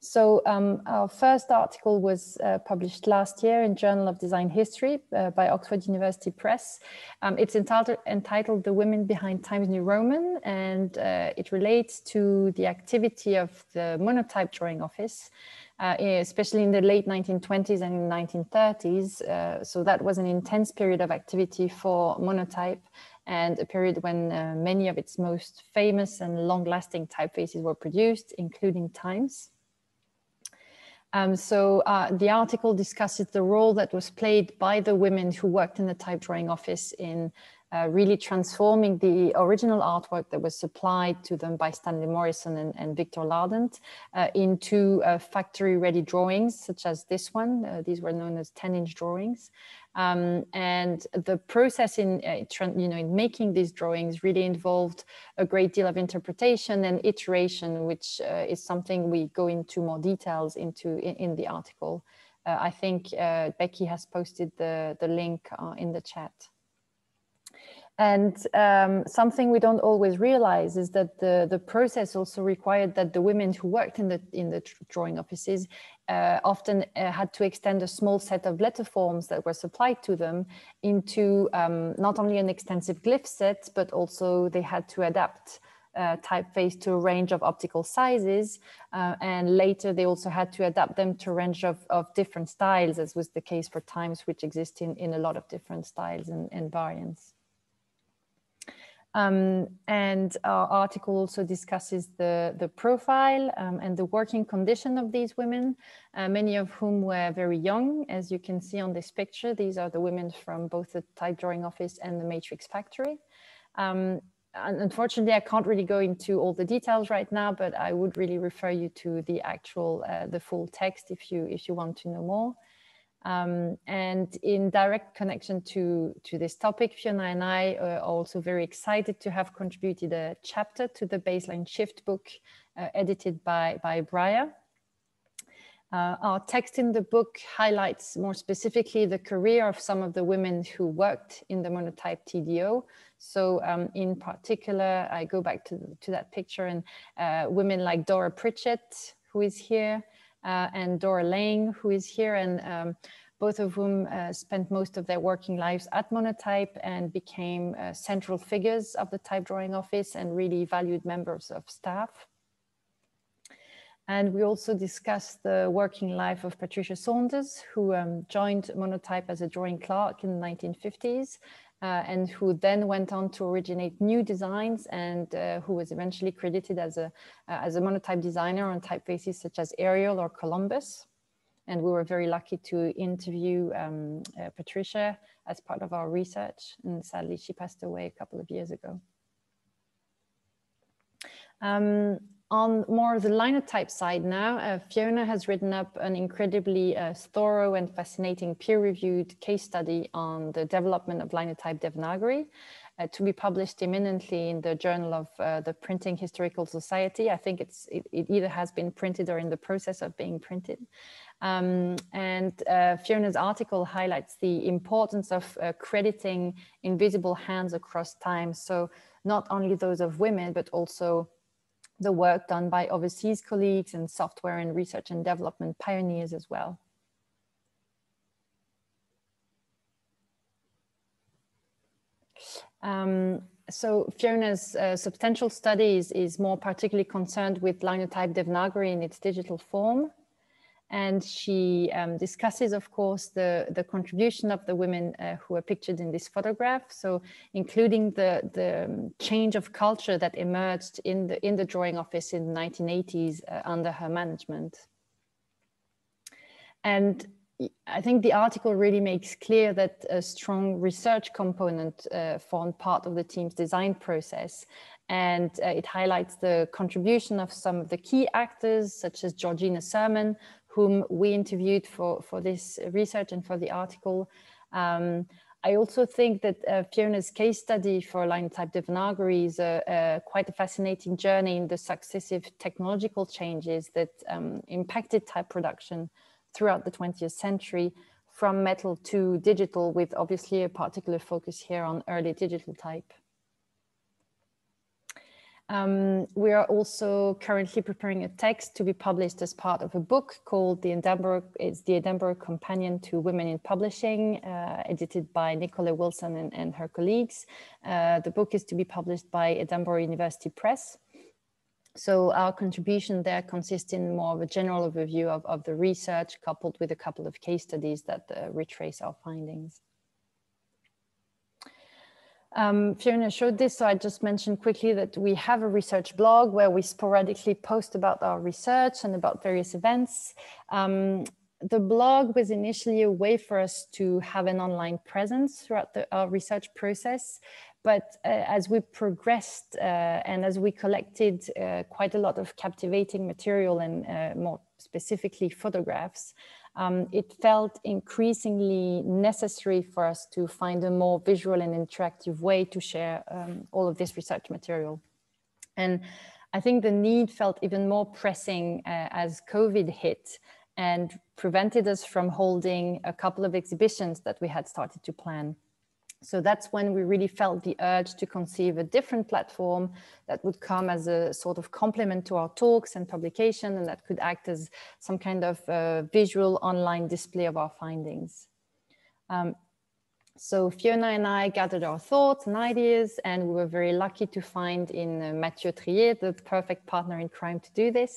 So um, our first article was uh, published last year in Journal of Design History uh, by Oxford University Press. Um, it's entitled, entitled The Women Behind Times New Roman, and uh, it relates to the activity of the Monotype drawing office, Uh, especially in the late nineteen twenties and in nineteen thirties. Uh, so that was an intense period of activity for Monotype, and a period when uh, many of its most famous and long-lasting typefaces were produced, including Times. Um, so uh, the article discusses the role that was played by the women who worked in the type drawing office in Uh, really transforming the original artwork that was supplied to them by Stanley Morrison and, and Victor Lardent uh, into uh, factory-ready drawings, such as this one. Uh, these were known as ten-inch drawings. Um, and the process in, uh, you know, in making these drawings really involved a great deal of interpretation and iteration, which uh, is something we go into more details into in, in the article. Uh, I think uh, Becky has posted the, the link uh, in the chat. And um, something we don't always realize is that the, the process also required that the women who worked in the, in the drawing offices uh, often uh, had to extend a small set of letter forms that were supplied to them into um, not only an extensive glyph set, but also they had to adapt Uh, typeface to a range of optical sizes, uh, and later they also had to adapt them to a range of, of different styles, as was the case for Times, which exist in, in a lot of different styles and, and variants. Um, and our article also discusses the, the profile um, and the working condition of these women, uh, many of whom were very young. As you can see on this picture, these are the women from both the type drawing office and the matrix factory. Um, Unfortunately, I can't really go into all the details right now, but I would really refer you to the actual, uh, the full text if you if you want to know more. Um, and in direct connection to, to this topic, Fiona and I are also very excited to have contributed a chapter to the Baseline Shift book, uh, edited by, by Briar. Uh, our text in the book highlights more specifically the career of some of the women who worked in the Monotype T D O. So um, in particular, I go back to, to that picture, and uh, women like Dora Pritchett, who is here, uh, and Dora Lang, who is here, and um, both of whom uh, spent most of their working lives at Monotype and became uh, central figures of the type drawing office and really valued members of staff. And we also discussed the working life of Patricia Saunders, who um, joined Monotype as a drawing clerk in the nineteen fifties, uh, and who then went on to originate new designs, and uh, who was eventually credited as a, uh, as a Monotype designer on typefaces such as Arial or Columbus. And we were very lucky to interview um, uh, Patricia as part of our research. And sadly, she passed away a couple of years ago. Um, On more of the linotype side now, uh, Fiona has written up an incredibly uh, thorough and fascinating peer-reviewed case study on the development of Linotype Devanagari, uh, to be published imminently in the Journal of uh, the Printing Historical Society. I think it's, it, it either has been printed or in the process of being printed. Um, and uh, Fiona's article highlights the importance of uh, crediting invisible hands across time. So not only those of women, but also the work done by overseas colleagues and software and research and development pioneers as well. Um, so Fiona's uh, substantial studies is more particularly concerned with Linotype Devanagari in its digital form. And she um, discusses, of course, the, the contribution of the women uh, who are pictured in this photograph. So including the, the change of culture that emerged in the, in the drawing office in the nineteen eighties uh, under her management. And I think the article really makes clear that a strong research component uh, formed part of the team's design process. And uh, it highlights the contribution of some of the key actors, such as Georgina Sermon, whom we interviewed for, for this research and for the article. Um, I also think that uh, Fiona's case study for Linotype Devanagari is a, a quite a fascinating journey in the successive technological changes that um, impacted type production throughout the twentieth century, from metal to digital, with obviously a particular focus here on early digital type. Um, we are also currently preparing a text to be published as part of a book called The Edinburgh, it's the Edinburgh Companion to Women in Publishing, uh, edited by Nicola Wilson and, and her colleagues. Uh, the book is to be published by Edinburgh University Press. So our contribution there consists in more of a general overview of, of the research, coupled with a couple of case studies that uh, retrace our findings. Um, Fiona showed this, so I just mentioned quickly that we have a research blog where we sporadically post about our research and about various events. Um, the blog was initially a way for us to have an online presence throughout the, our research process. But uh, as we progressed uh, and as we collected uh, quite a lot of captivating material and uh, more specifically photographs, Um, it felt increasingly necessary for us to find a more visual and interactive way to share um, all of this research material. And I think the need felt even more pressing uh, as COVID hit and prevented us from holding a couple of exhibitions that we had started to plan. So that's when we really felt the urge to conceive a different platform that would come as a sort of complement to our talks and publication, and that could act as some kind of uh, visual online display of our findings. Um, so Fiona and I gathered our thoughts and ideas, and we were very lucky to find in uh, Mathieu Triay, the perfect partner in crime to do this.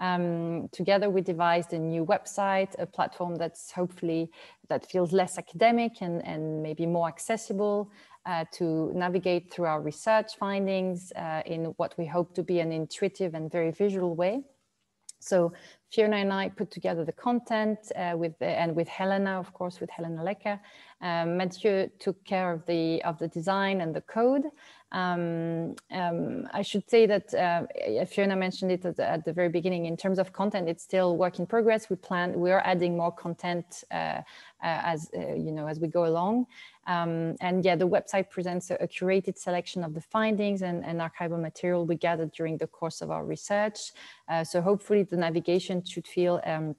Um, together we devised a new website, a platform that's hopefully that feels less academic and, and maybe more accessible uh, to navigate through our research findings uh, in what we hope to be an intuitive and very visual way. So Fiona and I put together the content uh, with the, and with Helena, of course, with Helena Lecker. Um, Mathieu took care of the of the design and the code. Um, um, I should say that uh, Fiona mentioned it at the, at the very beginning. In terms of content, it's still work in progress. We plan we are adding more content uh, uh, as uh, you know as we go along. Um, and yeah, the website presents a, a curated selection of the findings and, and archival material we gathered during the course of our research. Uh, so hopefully, the navigation should feel um,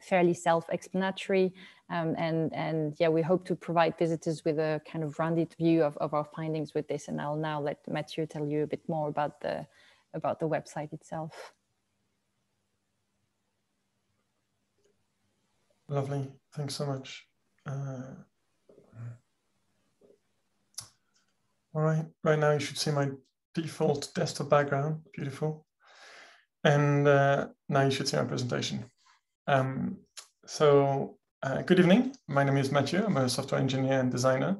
fairly self-explanatory. Um, and, and yeah, we hope to provide visitors with a kind of rounded view of, of our findings with this. And I'll now let Mathieu tell you a bit more about the, about the website itself. Lovely, thanks so much. Uh, all right, right now you should see my default desktop background, beautiful. And uh, now you should see my presentation. Um, so, uh, good evening. My name is Mathieu. I'm a software engineer and designer.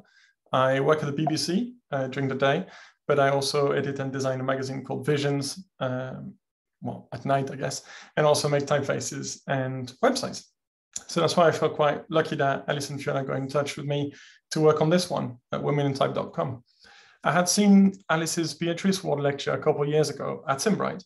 I work at the B B C uh, during the day, but I also edit and design a magazine called Visions, um, well, at night, I guess, and also make typefaces and websites. So that's why I felt quite lucky that Alice and Fiona got in touch with me to work on this one at women in type dot com. I had seen Alice's Beatrice Ward lecture a couple of years ago at Saint Bride.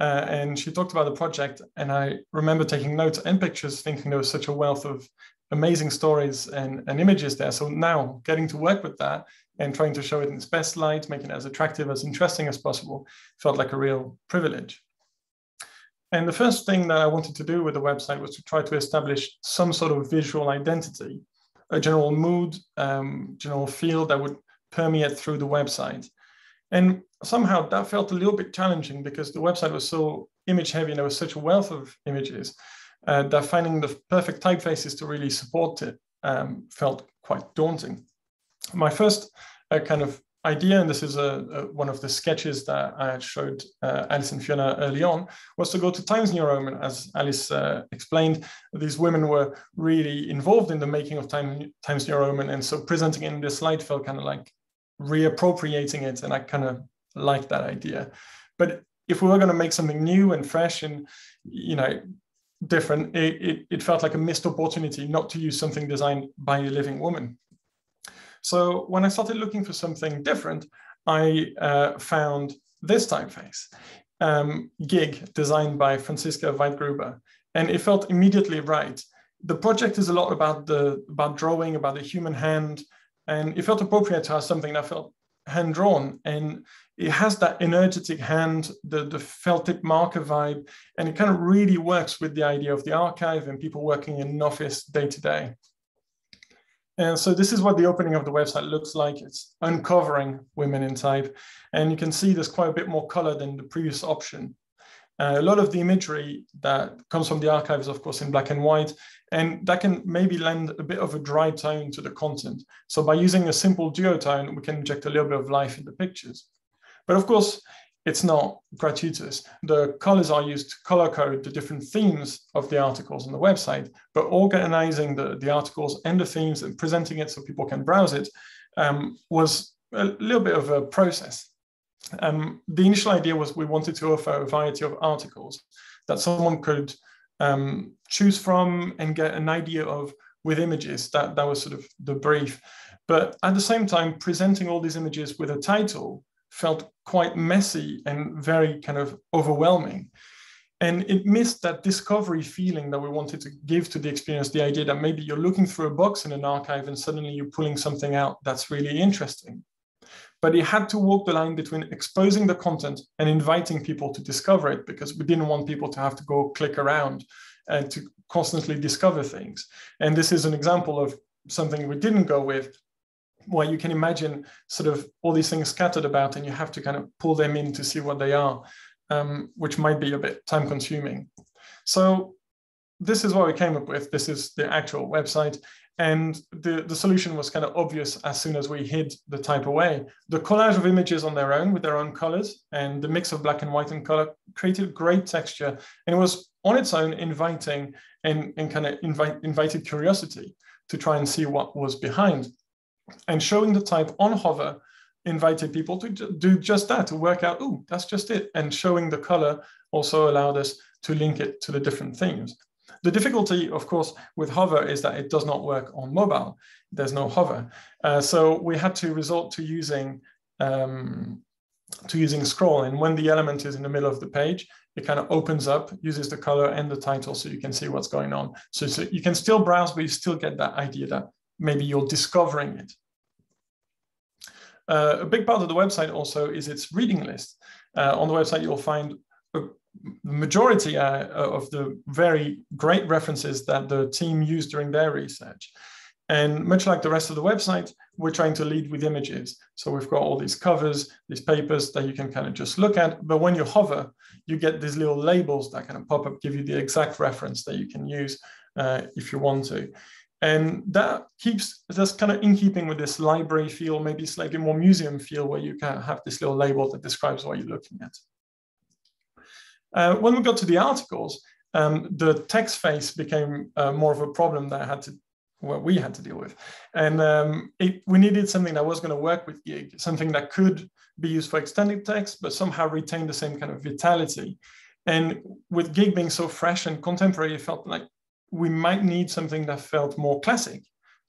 Uh, and she talked about the project, and I remember taking notes and pictures, thinking there was such a wealth of amazing stories and, and images there. So now getting to work with that and trying to show it in its best light, making it as attractive, as interesting as possible, felt like a real privilege. And the first thing that I wanted to do with the website was to try to establish some sort of visual identity, a general mood, um, general feel that would permeate through the website. And somehow that felt a little bit challenging because the website was so image heavy and there was such a wealth of images uh, that finding the perfect typefaces to really support it um, felt quite daunting. My first uh, kind of idea, and this is a, a, one of the sketches that I showed uh, Alice and Fiona early on, was to go to Times New Roman. As Alice uh, explained, these women were really involved in the making of Time, Times New Roman, and so presenting it in this slide felt kind of like reappropriating it, and I kind of like that idea. But if we were going to make something new and fresh and, you know, different, it, it, it felt like a missed opportunity not to use something designed by a living woman. So when I started looking for something different, I uh, found this typeface, um, Gig, designed by Franziska Weidgruber, and it felt immediately right. The project is a lot about the about drawing, about the human hand, and it felt appropriate to have something that felt hand-drawn, and it has that energetic hand, the, the felt tip marker vibe, and it kind of really works with the idea of the archive and people working in an office day to day. And so this is what the opening of the website looks like. It's uncovering Women in Type. And you can see there's quite a bit more color than the previous option. Uh, a lot of the imagery that comes from the archive is, of course, in black and white, and that can maybe lend a bit of a dry tone to the content. So by using a simple duotone, we can inject a little bit of life in the pictures. But of course, it's not gratuitous. The colors are used to color code the different themes of the articles on the website, but organizing the, the articles and the themes and presenting it so people can browse it um, was a little bit of a process. Um, the initial idea was we wanted to offer a variety of articles that someone could um, choose from and get an idea of with images. That, that was sort of the brief. But at the same time, presenting all these images with a title felt quite messy and very kind of overwhelming. And it missed that discovery feeling that we wanted to give to the experience, the idea that maybe you're looking through a box in an archive and suddenly you're pulling something out that's really interesting. But it had to walk the line between exposing the content and inviting people to discover it, because we didn't want people to have to go click around and to constantly discover things. And this is an example of something we didn't go with, where you can imagine sort of all these things scattered about and you have to kind of pull them in to see what they are, um, which might be a bit time consuming. So this is what we came up with. This is the actual website. And the, the solution was kind of obvious as soon as we hid the type away. The collage of images on their own with their own colors and the mix of black and white and color created great texture. And it was on its own inviting and, and kind of invite, invited curiosity to try and see what was behind. And showing the type on hover invited people to do just that, to work out, oh, that's just it. And showing the color also allowed us to link it to the different themes. The difficulty, of course, with hover is that it does not work on mobile. There's no hover. Uh, so we had to resort to using, um, to using scroll. And when the element is in the middle of the page, it kind of opens up, uses the color and the title so you can see what's going on. So, so you can still browse, but you still get that idea that maybe you're discovering it. Uh, a big part of the website also is its reading list. Uh, on the website, you'll find a the majority uh, of the very great references that the team used during their research. And much like the rest of the website, we're trying to lead with images. So we've got all these covers, these papers that you can kind of just look at. But when you hover, you get these little labels that kind of pop up, give you the exact reference that you can use uh, if you want to. And that keeps, that's kind of in keeping with this library feel, maybe slightly more museum feel, where you kind of have this little label that describes what you're looking at. Uh, when we got to the articles, um, the text face became uh, more of a problem that I had to, well, we had to deal with. And um, it, we needed something that was going to work with Gig, something that could be used for extended text, but somehow retain the same kind of vitality. And with Gig being so fresh and contemporary, it felt like we might need something that felt more classic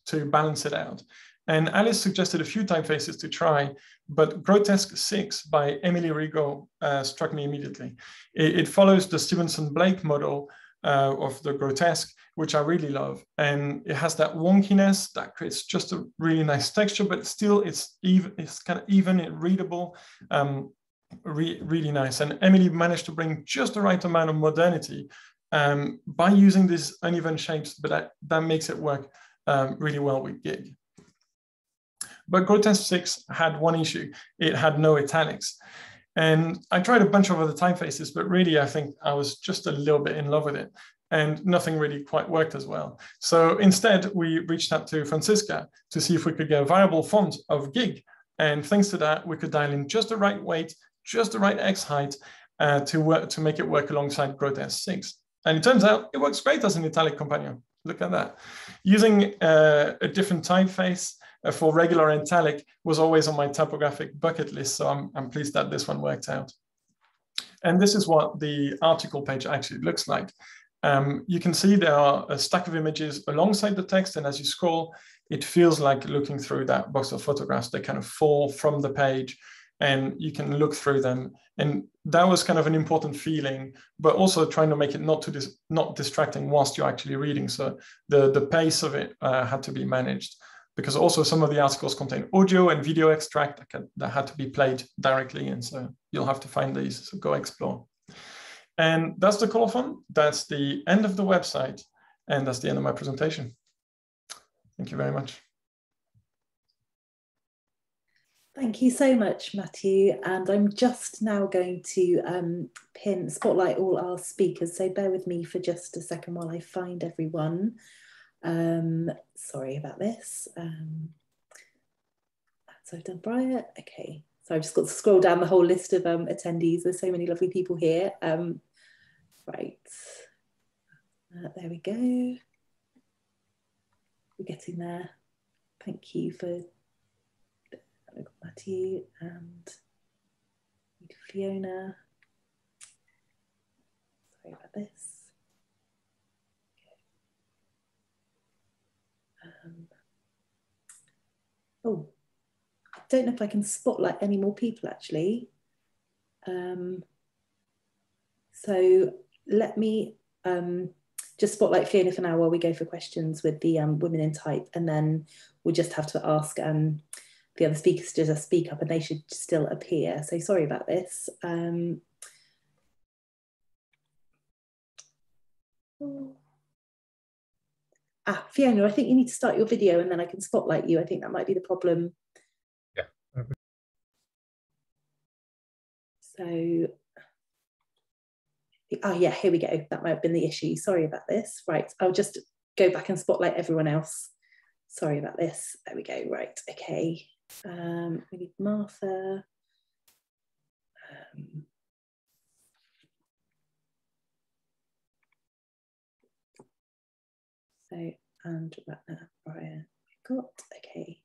to balance it out. And Alice suggested a few typefaces to try, but Grotesque six by Emily Rigaud uh, struck me immediately. It, it follows the Stevenson-Blake model uh, of the grotesque, which I really love. And it has that wonkiness that creates just a really nice texture, but still it's, even, it's kind of even and readable, um, re really nice. And Emily managed to bring just the right amount of modernity um, by using these uneven shapes, but that, that makes it work um, really well with Gig. But Grotesque six had one issue. It had no italics. And I tried a bunch of other typefaces, but really I think I was just a little bit in love with it and nothing really quite worked as well. So instead we reached out to Franziska to see if we could get a variable font of Gig. And thanks to that, we could dial in just the right weight, just the right X height uh, to, work, to make it work alongside Grotesque six. And it turns out it works great as an italic companion. Look at that. Using uh, a different typeface for regular italic was always on my typographic bucket list, so I'm, I'm pleased that this one worked out. And this is what the article page actually looks like. Um, you can see there are a stack of images alongside the text, and as you scroll, it feels like looking through that box of photographs. They kind of fall from the page, and you can look through them. And that was kind of an important feeling, but also trying to make it not, to dis not distracting whilst you're actually reading. So the, the pace of it uh, had to be managed, because also some of the articles contain audio and video extract that, can, that had to be played directly. And so you'll have to find these, so go explore. And that's the colophon, that's the end of the website, and that's the end of my presentation. Thank you very much. Thank you so much, Mathieu. And I'm just now going to um, pin spotlight all our speakers. So bear with me for just a second while I find everyone. Um, sorry about this. Um, so I've done Briar. Okay. So I've just got to scroll down the whole list of um, attendees. There's so many lovely people here. Um, right. Uh, there we go. We're getting there. Thank you for Mathieu and Fiona. Sorry about this. Um, oh, I don't know if I can spotlight any more people actually. Um, so let me um, just spotlight Fiona for now while we go for questions with the um, Women in Type, and then we'll just have to ask um, the other speakers to just speak up, and they should still appear. So sorry about this. Um, ah, Fiona, I think you need to start your video and then I can spotlight you. I think that might be the problem. Yeah. Okay. So, oh yeah, here we go. That might have been the issue. Sorry about this. Right, I'll just go back and spotlight everyone else. Sorry about this. There we go. Right. Okay. Um, we need Martha. Um, so, and Ratna, Briar, got. Okay.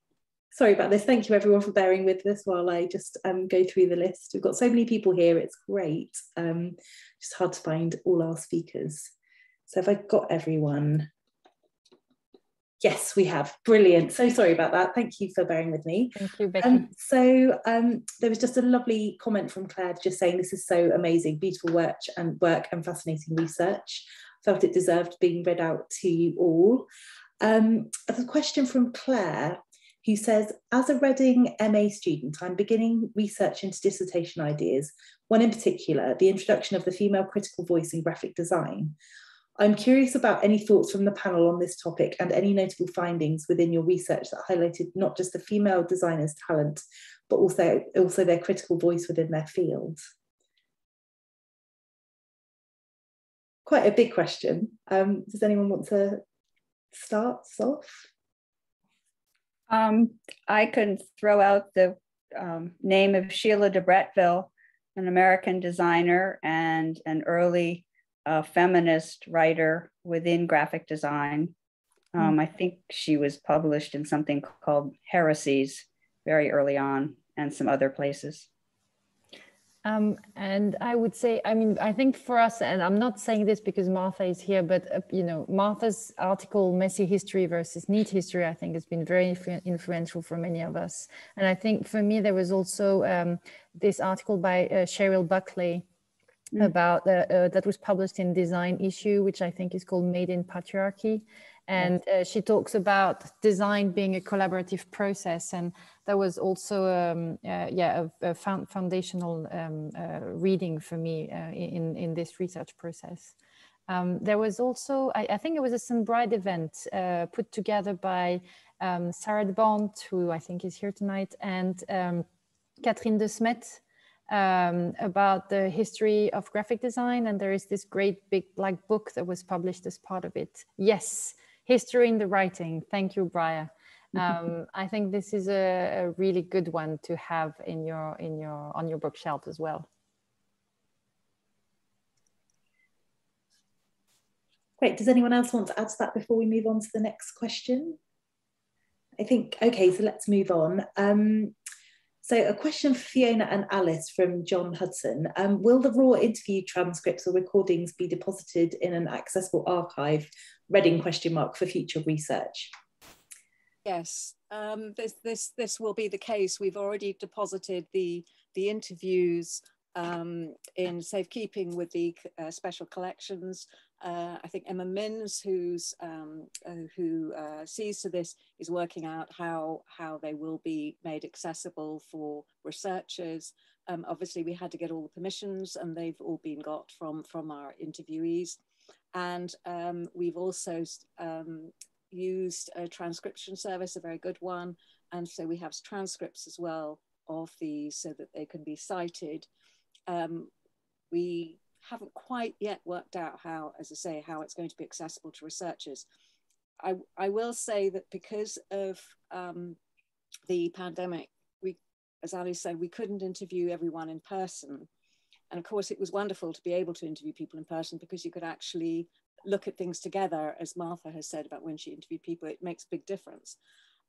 Sorry about this. Thank you everyone for bearing with us while I just um, go through the list. We've got so many people here. It's great. Um, just hard to find all our speakers. So have I got everyone? Yes, we have. Brilliant. So sorry about that. Thank you for bearing with me. Thank you, Becky. Um, so um, there was just a lovely comment from Claire just saying this is so amazing, beautiful work and work and fascinating research. Felt it deserved being read out to you all. Um, a question from Claire, who says, as a Reading M A student, I'm beginning research into dissertation ideas, one in particular, the introduction of the female critical voice in graphic design. I'm curious about any thoughts from the panel on this topic and any notable findings within your research that highlighted not just the female designers' talent, but also, also their critical voice within their field. Quite a big question. Um, does anyone want to start off? Um, I could throw out the um, name of Sheila de Brettville, an American designer and an early a feminist writer within graphic design. Um, I think she was published in something called Heresies very early on and some other places. Um, and I would say, I mean, I think for us, and I'm not saying this because Martha is here, but uh, you know, Martha's article, Messy History versus Neat History, I think has been very influential for many of us. And I think for me, there was also um, this article by uh, Cheryl Buckley Mm-hmm. about uh, uh, that was published in Design Issue, which I think is called Made in Patriarchy, and uh, she talks about design being a collaborative process, and that was also um, uh, yeah a, a found foundational um, uh, reading for me uh, in in this research process. Um, there was also I, I think it was a Saint Bride event uh, put together by um, Sarah de Bond, who I think is here tonight, and um, Catherine de Smet. Um, about the history of graphic design, and there is this great big black book that was published as part of it. Yes, history in the writing. Thank you, Briar. Um, I think this is a, a really good one to have in your in your on your bookshelf as well. Great. Does anyone else want to add to that before we move on to the next question? I think okay. So let's move on. Um, So a question for Fiona and Alice from John Hudson. Um, will the raw interview transcripts or recordings be deposited in an accessible archive, Reading question mark, for future research? Yes, um, this, this, this will be the case. We've already deposited the, the interviews um, in safekeeping with the uh, special collections. Uh, I think Emma Minns, who's, um, uh, who uh, sees to this, is working out how, how they will be made accessible for researchers. Um, obviously, we had to get all the permissions, and they've all been got from, from our interviewees. And um, we've also um, used a transcription service, a very good one. And so we have transcripts as well of these so that they can be cited. Um, we haven't quite yet worked out how, as I say, how it's going to be accessible to researchers. I, I will say that because of um, the pandemic, we, as Alice said, we couldn't interview everyone in person. And of course, it was wonderful to be able to interview people in person because you could actually look at things together, as Martha has said about when she interviewed people, it makes a big difference.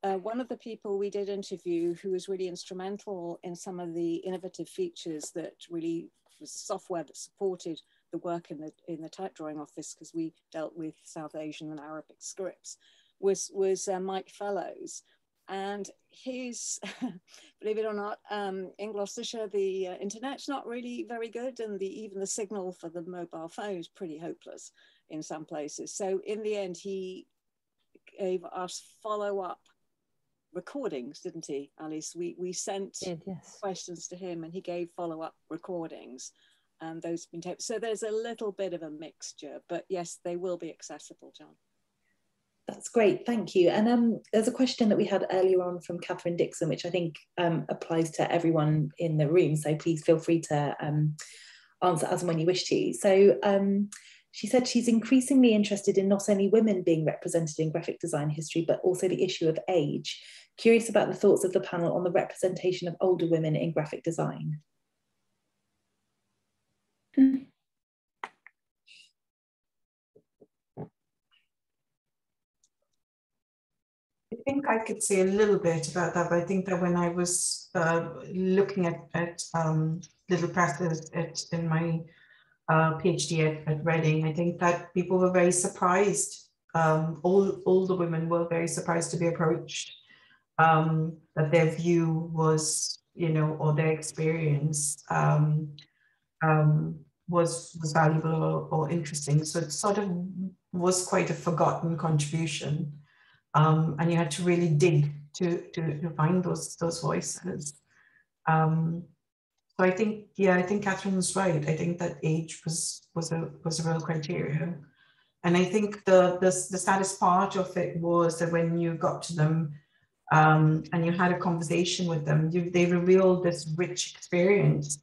Uh, one of the people we did interview who was really instrumental in some of the innovative features that really was software that supported the work in the, in the type drawing office, because we dealt with South Asian and Arabic scripts, was, was uh, Mike Fellows. And his, believe it or not, um, in Gloucestershire, the uh, internet's not really very good, and the, even the signal for the mobile phone is pretty hopeless in some places. So in the end, he gave us follow-up recordings, didn't he, Alice? We, we sent did, yes. questions to him and he gave follow-up recordings, and those have been taped. So there's a little bit of a mixture, but yes, they will be accessible, John. That's great, thank you. And um, there's a question that we had earlier on from Catherine Dixon, which I think um, applies to everyone in the room, so please feel free to um, answer as and when you wish to. So um, she said she's increasingly interested in not only women being represented in graphic design history, but also the issue of age. Curious about the thoughts of the panel on the representation of older women in graphic design. Mm. I think I could say a little bit about that, but I think that when I was uh, looking at, at um, little presses at, in my uh, PhD at, at Reading, I think that people were very surprised. Um, all, all the women were very surprised to be approached, um, that their view was, you know, or their experience um, um, was, was valuable or, or interesting. So it sort of was quite a forgotten contribution. Um, and you had to really dig to, to, to find those, those voices. Um, so I think, yeah, I think Catherine was right. I think that age was, was, a, was a real criteria. And I think the, the, the saddest part of it was that when you got to them um, and you had a conversation with them, you, they revealed this rich experience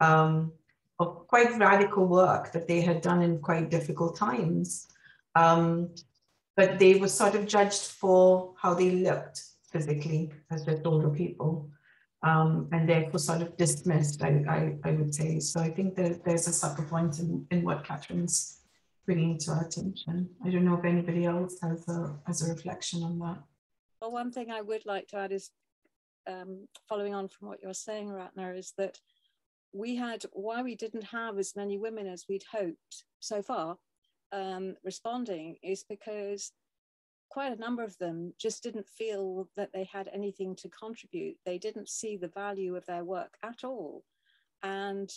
um, of quite radical work that they had done in quite difficult times. Um, But they were sort of judged for how they looked physically as just older people, um, and therefore sort of dismissed, I, I, I would say. So I think that there's a subtle point in, in what Catherine's bringing to our attention. I don't know if anybody else has a, has a reflection on that. Well, one thing I would like to add is, um, following on from what you're saying, Ratna, is that we had, why we didn't have as many women as we'd hoped so far, Um, responding, is because quite a number of them just didn't feel that they had anything to contribute. They didn't see the value of their work at all. And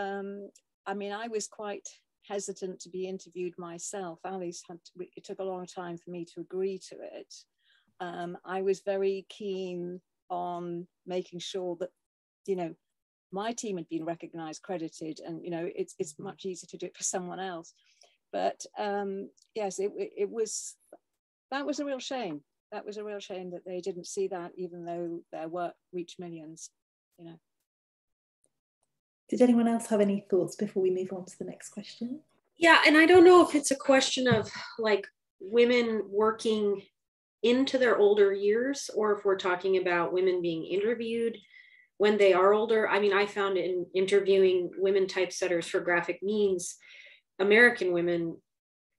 um, I mean, I was quite hesitant to be interviewed myself. Alice had to, it took a long time for me to agree to it. Um, I was very keen on making sure that, you know, my team had been recognized, credited, and, you know, it's, it's much easier to do it for someone else. But um, yes, it, it was, that was a real shame. That was a real shame that they didn't see that, even though their work reached millions, you know. Did anyone else have any thoughts before we move on to the next question? Yeah, and I don't know if it's a question of like women working into their older years, or if we're talking about women being interviewed when they are older. I mean, I found in interviewing women typesetters for graphic means, American women,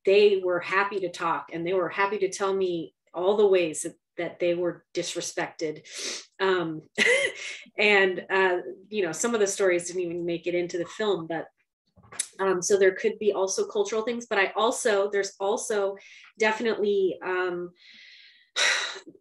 they were happy to talk, and they were happy to tell me all the ways that, that they were disrespected. Um, and, uh, you know, some of the stories didn't even make it into the film, but um, so there could be also cultural things, but I also, there's also definitely, um,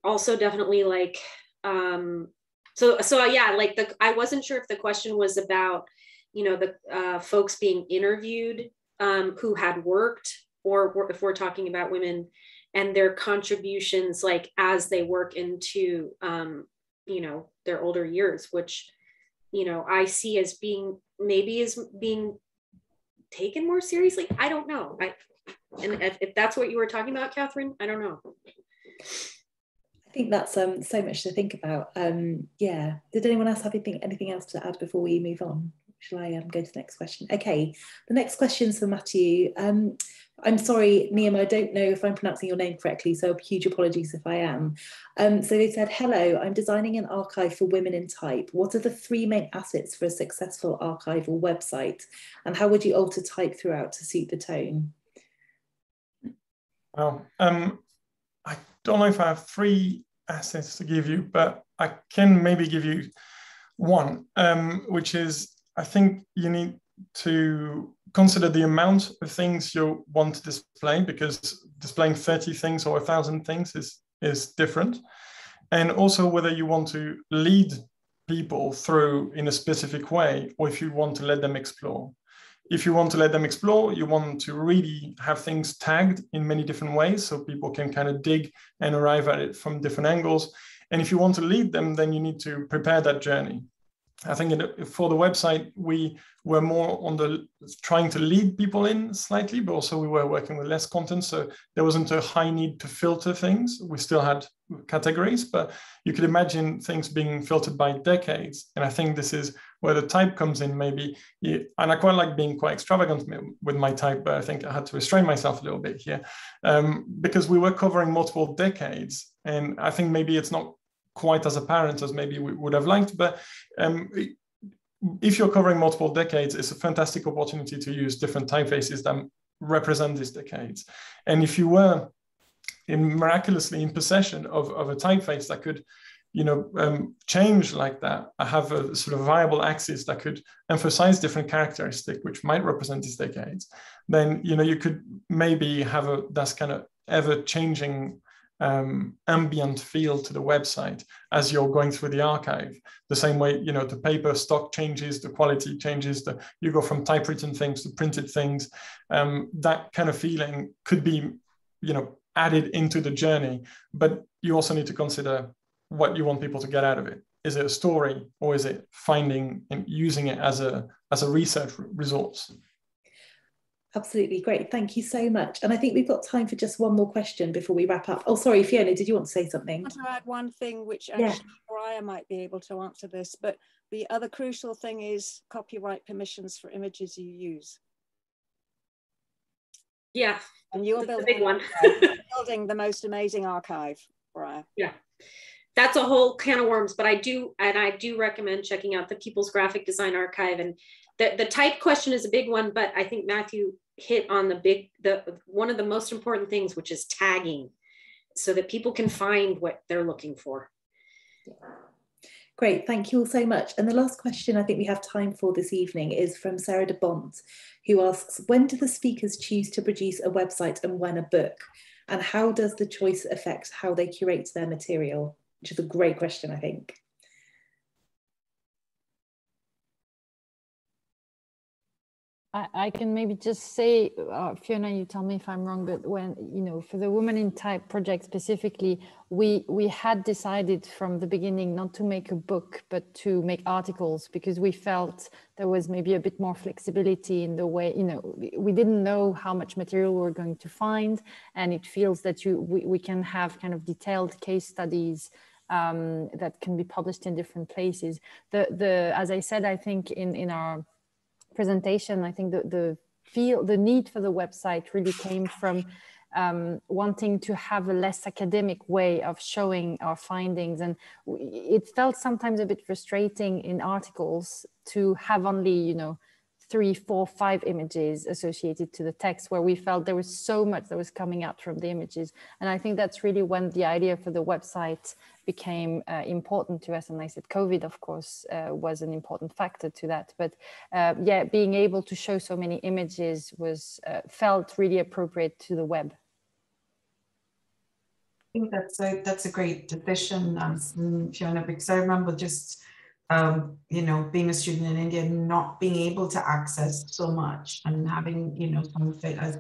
also definitely like, um, so, so yeah, like the, I wasn't sure if the question was about, you know, the uh, folks being interviewed Um, who had worked, or if we're talking about women and their contributions, like as they work into, um, you know, their older years, which, you know, I see as being maybe as being taken more seriously. I don't know. I, and if, if that's what you were talking about, Catherine, I don't know. I think that's um, so much to think about. Um, yeah. Did anyone else have anything, anything else to add before we move on? Shall I um, go to the next question? Okay, the next question's for Mathieu. Um, I'm sorry, Niamh, I don't know if I'm pronouncing your name correctly, so huge apologies if I am. Um, so they said, hello, I'm designing an archive for Women in Type. What are the three main assets for a successful archive or website? And how would you alter type throughout to suit the tone? Well, um, I don't know if I have three assets to give you, but I can maybe give you one, um, which is, I think you need to consider the amount of things you want to display, because displaying thirty things or one thousand things is, is different. And also whether you want to lead people through in a specific way, or if you want to let them explore. If you want to let them explore, you want to really have things tagged in many different ways so people can kind of dig and arrive at it from different angles. And if you want to lead them, then you need to prepare that journey. I think for the website, we were more on the trying to lead people in slightly, but also we were working with less content. So there wasn't a high need to filter things. We still had categories, but you could imagine things being filtered by decades. And I think this is where the type comes in maybe. And I quite like being quite extravagant with my type, but I think I had to restrain myself a little bit here um, because we were covering multiple decades. And I think maybe it's not quite as apparent as maybe we would have liked, but um, if you're covering multiple decades, it's a fantastic opportunity to use different typefaces that represent these decades. And if you were in miraculously in possession of, of a typeface that could, you know, um, change like that, have a sort of viable axis that could emphasize different characteristics which might represent these decades, then, you know, you could maybe have a, that's kind of ever-changing Um, ambient feel to the website as you're going through the archive. The same way, you know, the paper stock changes, the quality changes, the, you go from typewritten things to printed things. Um, that kind of feeling could be, you know, added into the journey, but you also need to consider what you want people to get out of it. Is it a story, or is it finding and using it as a, as a research resource? Absolutely, great. Thank you so much. And I think we've got time for just one more question before we wrap up. Oh, sorry, Fiona, did you want to say something? I want to add one thing, which actually yeah. Briar might be able to answer this, but the other crucial thing is copyright permissions for images you use. Yeah, and you're building, big one. You're building the most amazing archive, Briar. Yeah, that's a whole can of worms, but I do, and I do recommend checking out the People's Graphic Design Archive. And the, the type question is a big one, but I think Mathieu hit on the big, the one of the most important things, which is tagging, so that people can find what they're looking for. Great, thank you all so much. And the last question I think we have time for this evening is from Sarah de Bont, who asks, when do the speakers choose to produce a website and when a book? And how does the choice affect how they curate their material? Which is a great question, I think. I can maybe just say, uh, Fiona, you tell me if I'm wrong, but when, you know, for the Women in Type project specifically, we, we had decided from the beginning not to make a book, but to make articles, because we felt there was maybe a bit more flexibility in the way, you know, we didn't know how much material we were going to find. And it feels that you, we, we can have kind of detailed case studies um, that can be published in different places. The, the, as I said, I think in, in our presentation, I think the, the feel, the need for the website really came from um, wanting to have a less academic way of showing our findings. And it felt sometimes a bit frustrating in articles to have only, you know, three, four, five images associated to the text, where we felt there was so much that was coming out from the images. And I think that's really when the idea for the website became uh, important to us. And I said COVID, of course, uh, was an important factor to that. But uh, yeah, being able to show so many images was uh, felt really appropriate to the web. I think that's a, that's a great addition, um, Fiona, because I remember just Um, you know, being a student in India, not being able to access so much, and having, you know, some of it as,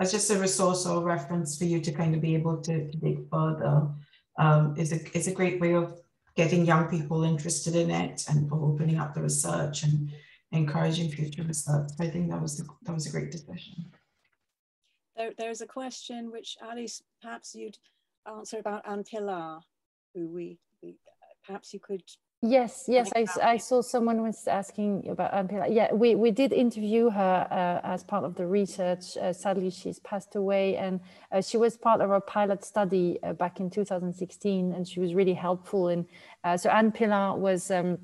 as just a resource or reference for you to kind of be able to, to dig further um, is a, is a great way of getting young people interested in it and for opening up the research and encouraging future research. So I think that was, the, that was a great discussion. There, there's a question which Alice, perhaps you'd answer about Anne Pilar. who we, we perhaps you could. Yes, yes, I, I saw someone was asking about Anne Pilar. Yeah, we, we did interview her uh, as part of the research. Uh, sadly, she's passed away, and uh, she was part of a pilot study uh, back in two thousand sixteen, and she was really helpful. And uh, so Anne Pilar was, um,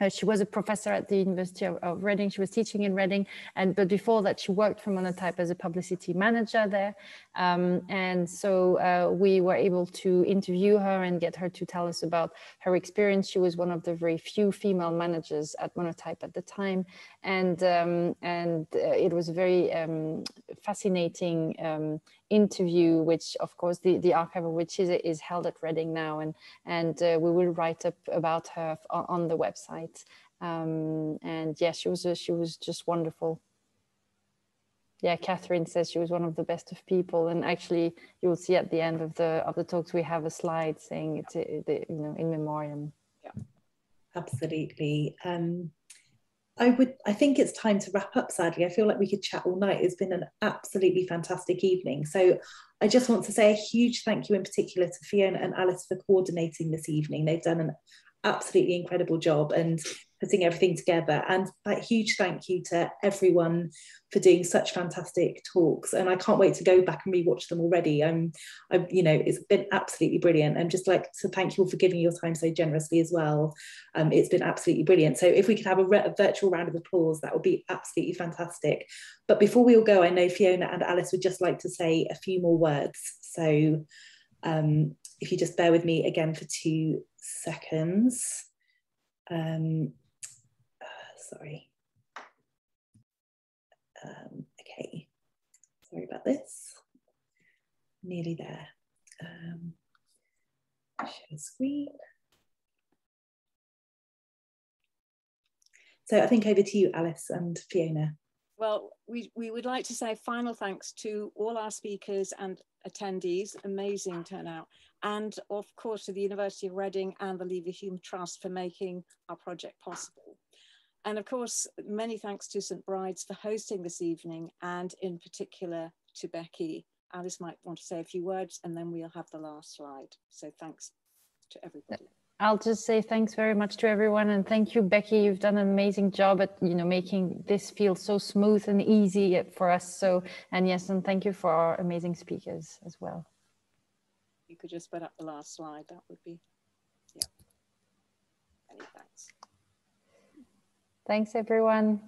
uh, she was a professor at the University of, of Reading. She was teaching in Reading, and but before that, she worked for Monotype as a publicity manager there. Um, and so uh, we were able to interview her and get her to tell us about her experience. She was one of the very few female managers at Monotype at the time, and um, and uh, it was a very um, fascinating um, interview, which of course the, the archive of which is, is held at Reading now, and, and uh, we will write up about her on, on the website. Um, and yeah, she was, a, she was just wonderful. Yeah, Catherine says she was one of the best of people, and actually, you will see at the end of the of the talks we have a slide saying it's a, the, you know, in memoriam. Yeah, absolutely. Um, I would. I think it's time to wrap up. Sadly, I feel like we could chat all night. It's been an absolutely fantastic evening. So, I just want to say a huge thank you in particular to Fiona and Alice for coordinating this evening. They've done an absolutely incredible job and putting everything together, and a huge thank you to everyone for doing such fantastic talks, and I can't wait to go back and rewatch them already. I'm, I'm you know, it's been absolutely brilliant, and just like to thank you all for giving your time so generously as well. Um, it's been absolutely brilliant, so if we could have a, a virtual round of applause, that would be absolutely fantastic. But before we all go, I know Fiona and Alice would just like to say a few more words, so um, if you just bear with me again for two seconds. Um, uh, sorry. Um, okay, sorry about this. Nearly there. Um, share screen. So I think over to you, Alice and Fiona. Well, we, we would like to say final thanks to all our speakers and attendees, amazing turnout. And of course to the University of Reading and the Leverhulme Trust for making our project possible. And of course, many thanks to Saint Bride's for hosting this evening, and in particular to Becky. Alice might want to say a few words and then we'll have the last slide. So thanks to everybody. I'll just say thanks very much to everyone, and thank you, Becky. You've done an amazing job at, you know, making this feel so smooth and easy for us. So, and yes, and thank you for our amazing speakers as well. You could just put up the last slide, that would be, yeah. Many thanks. Thanks, everyone.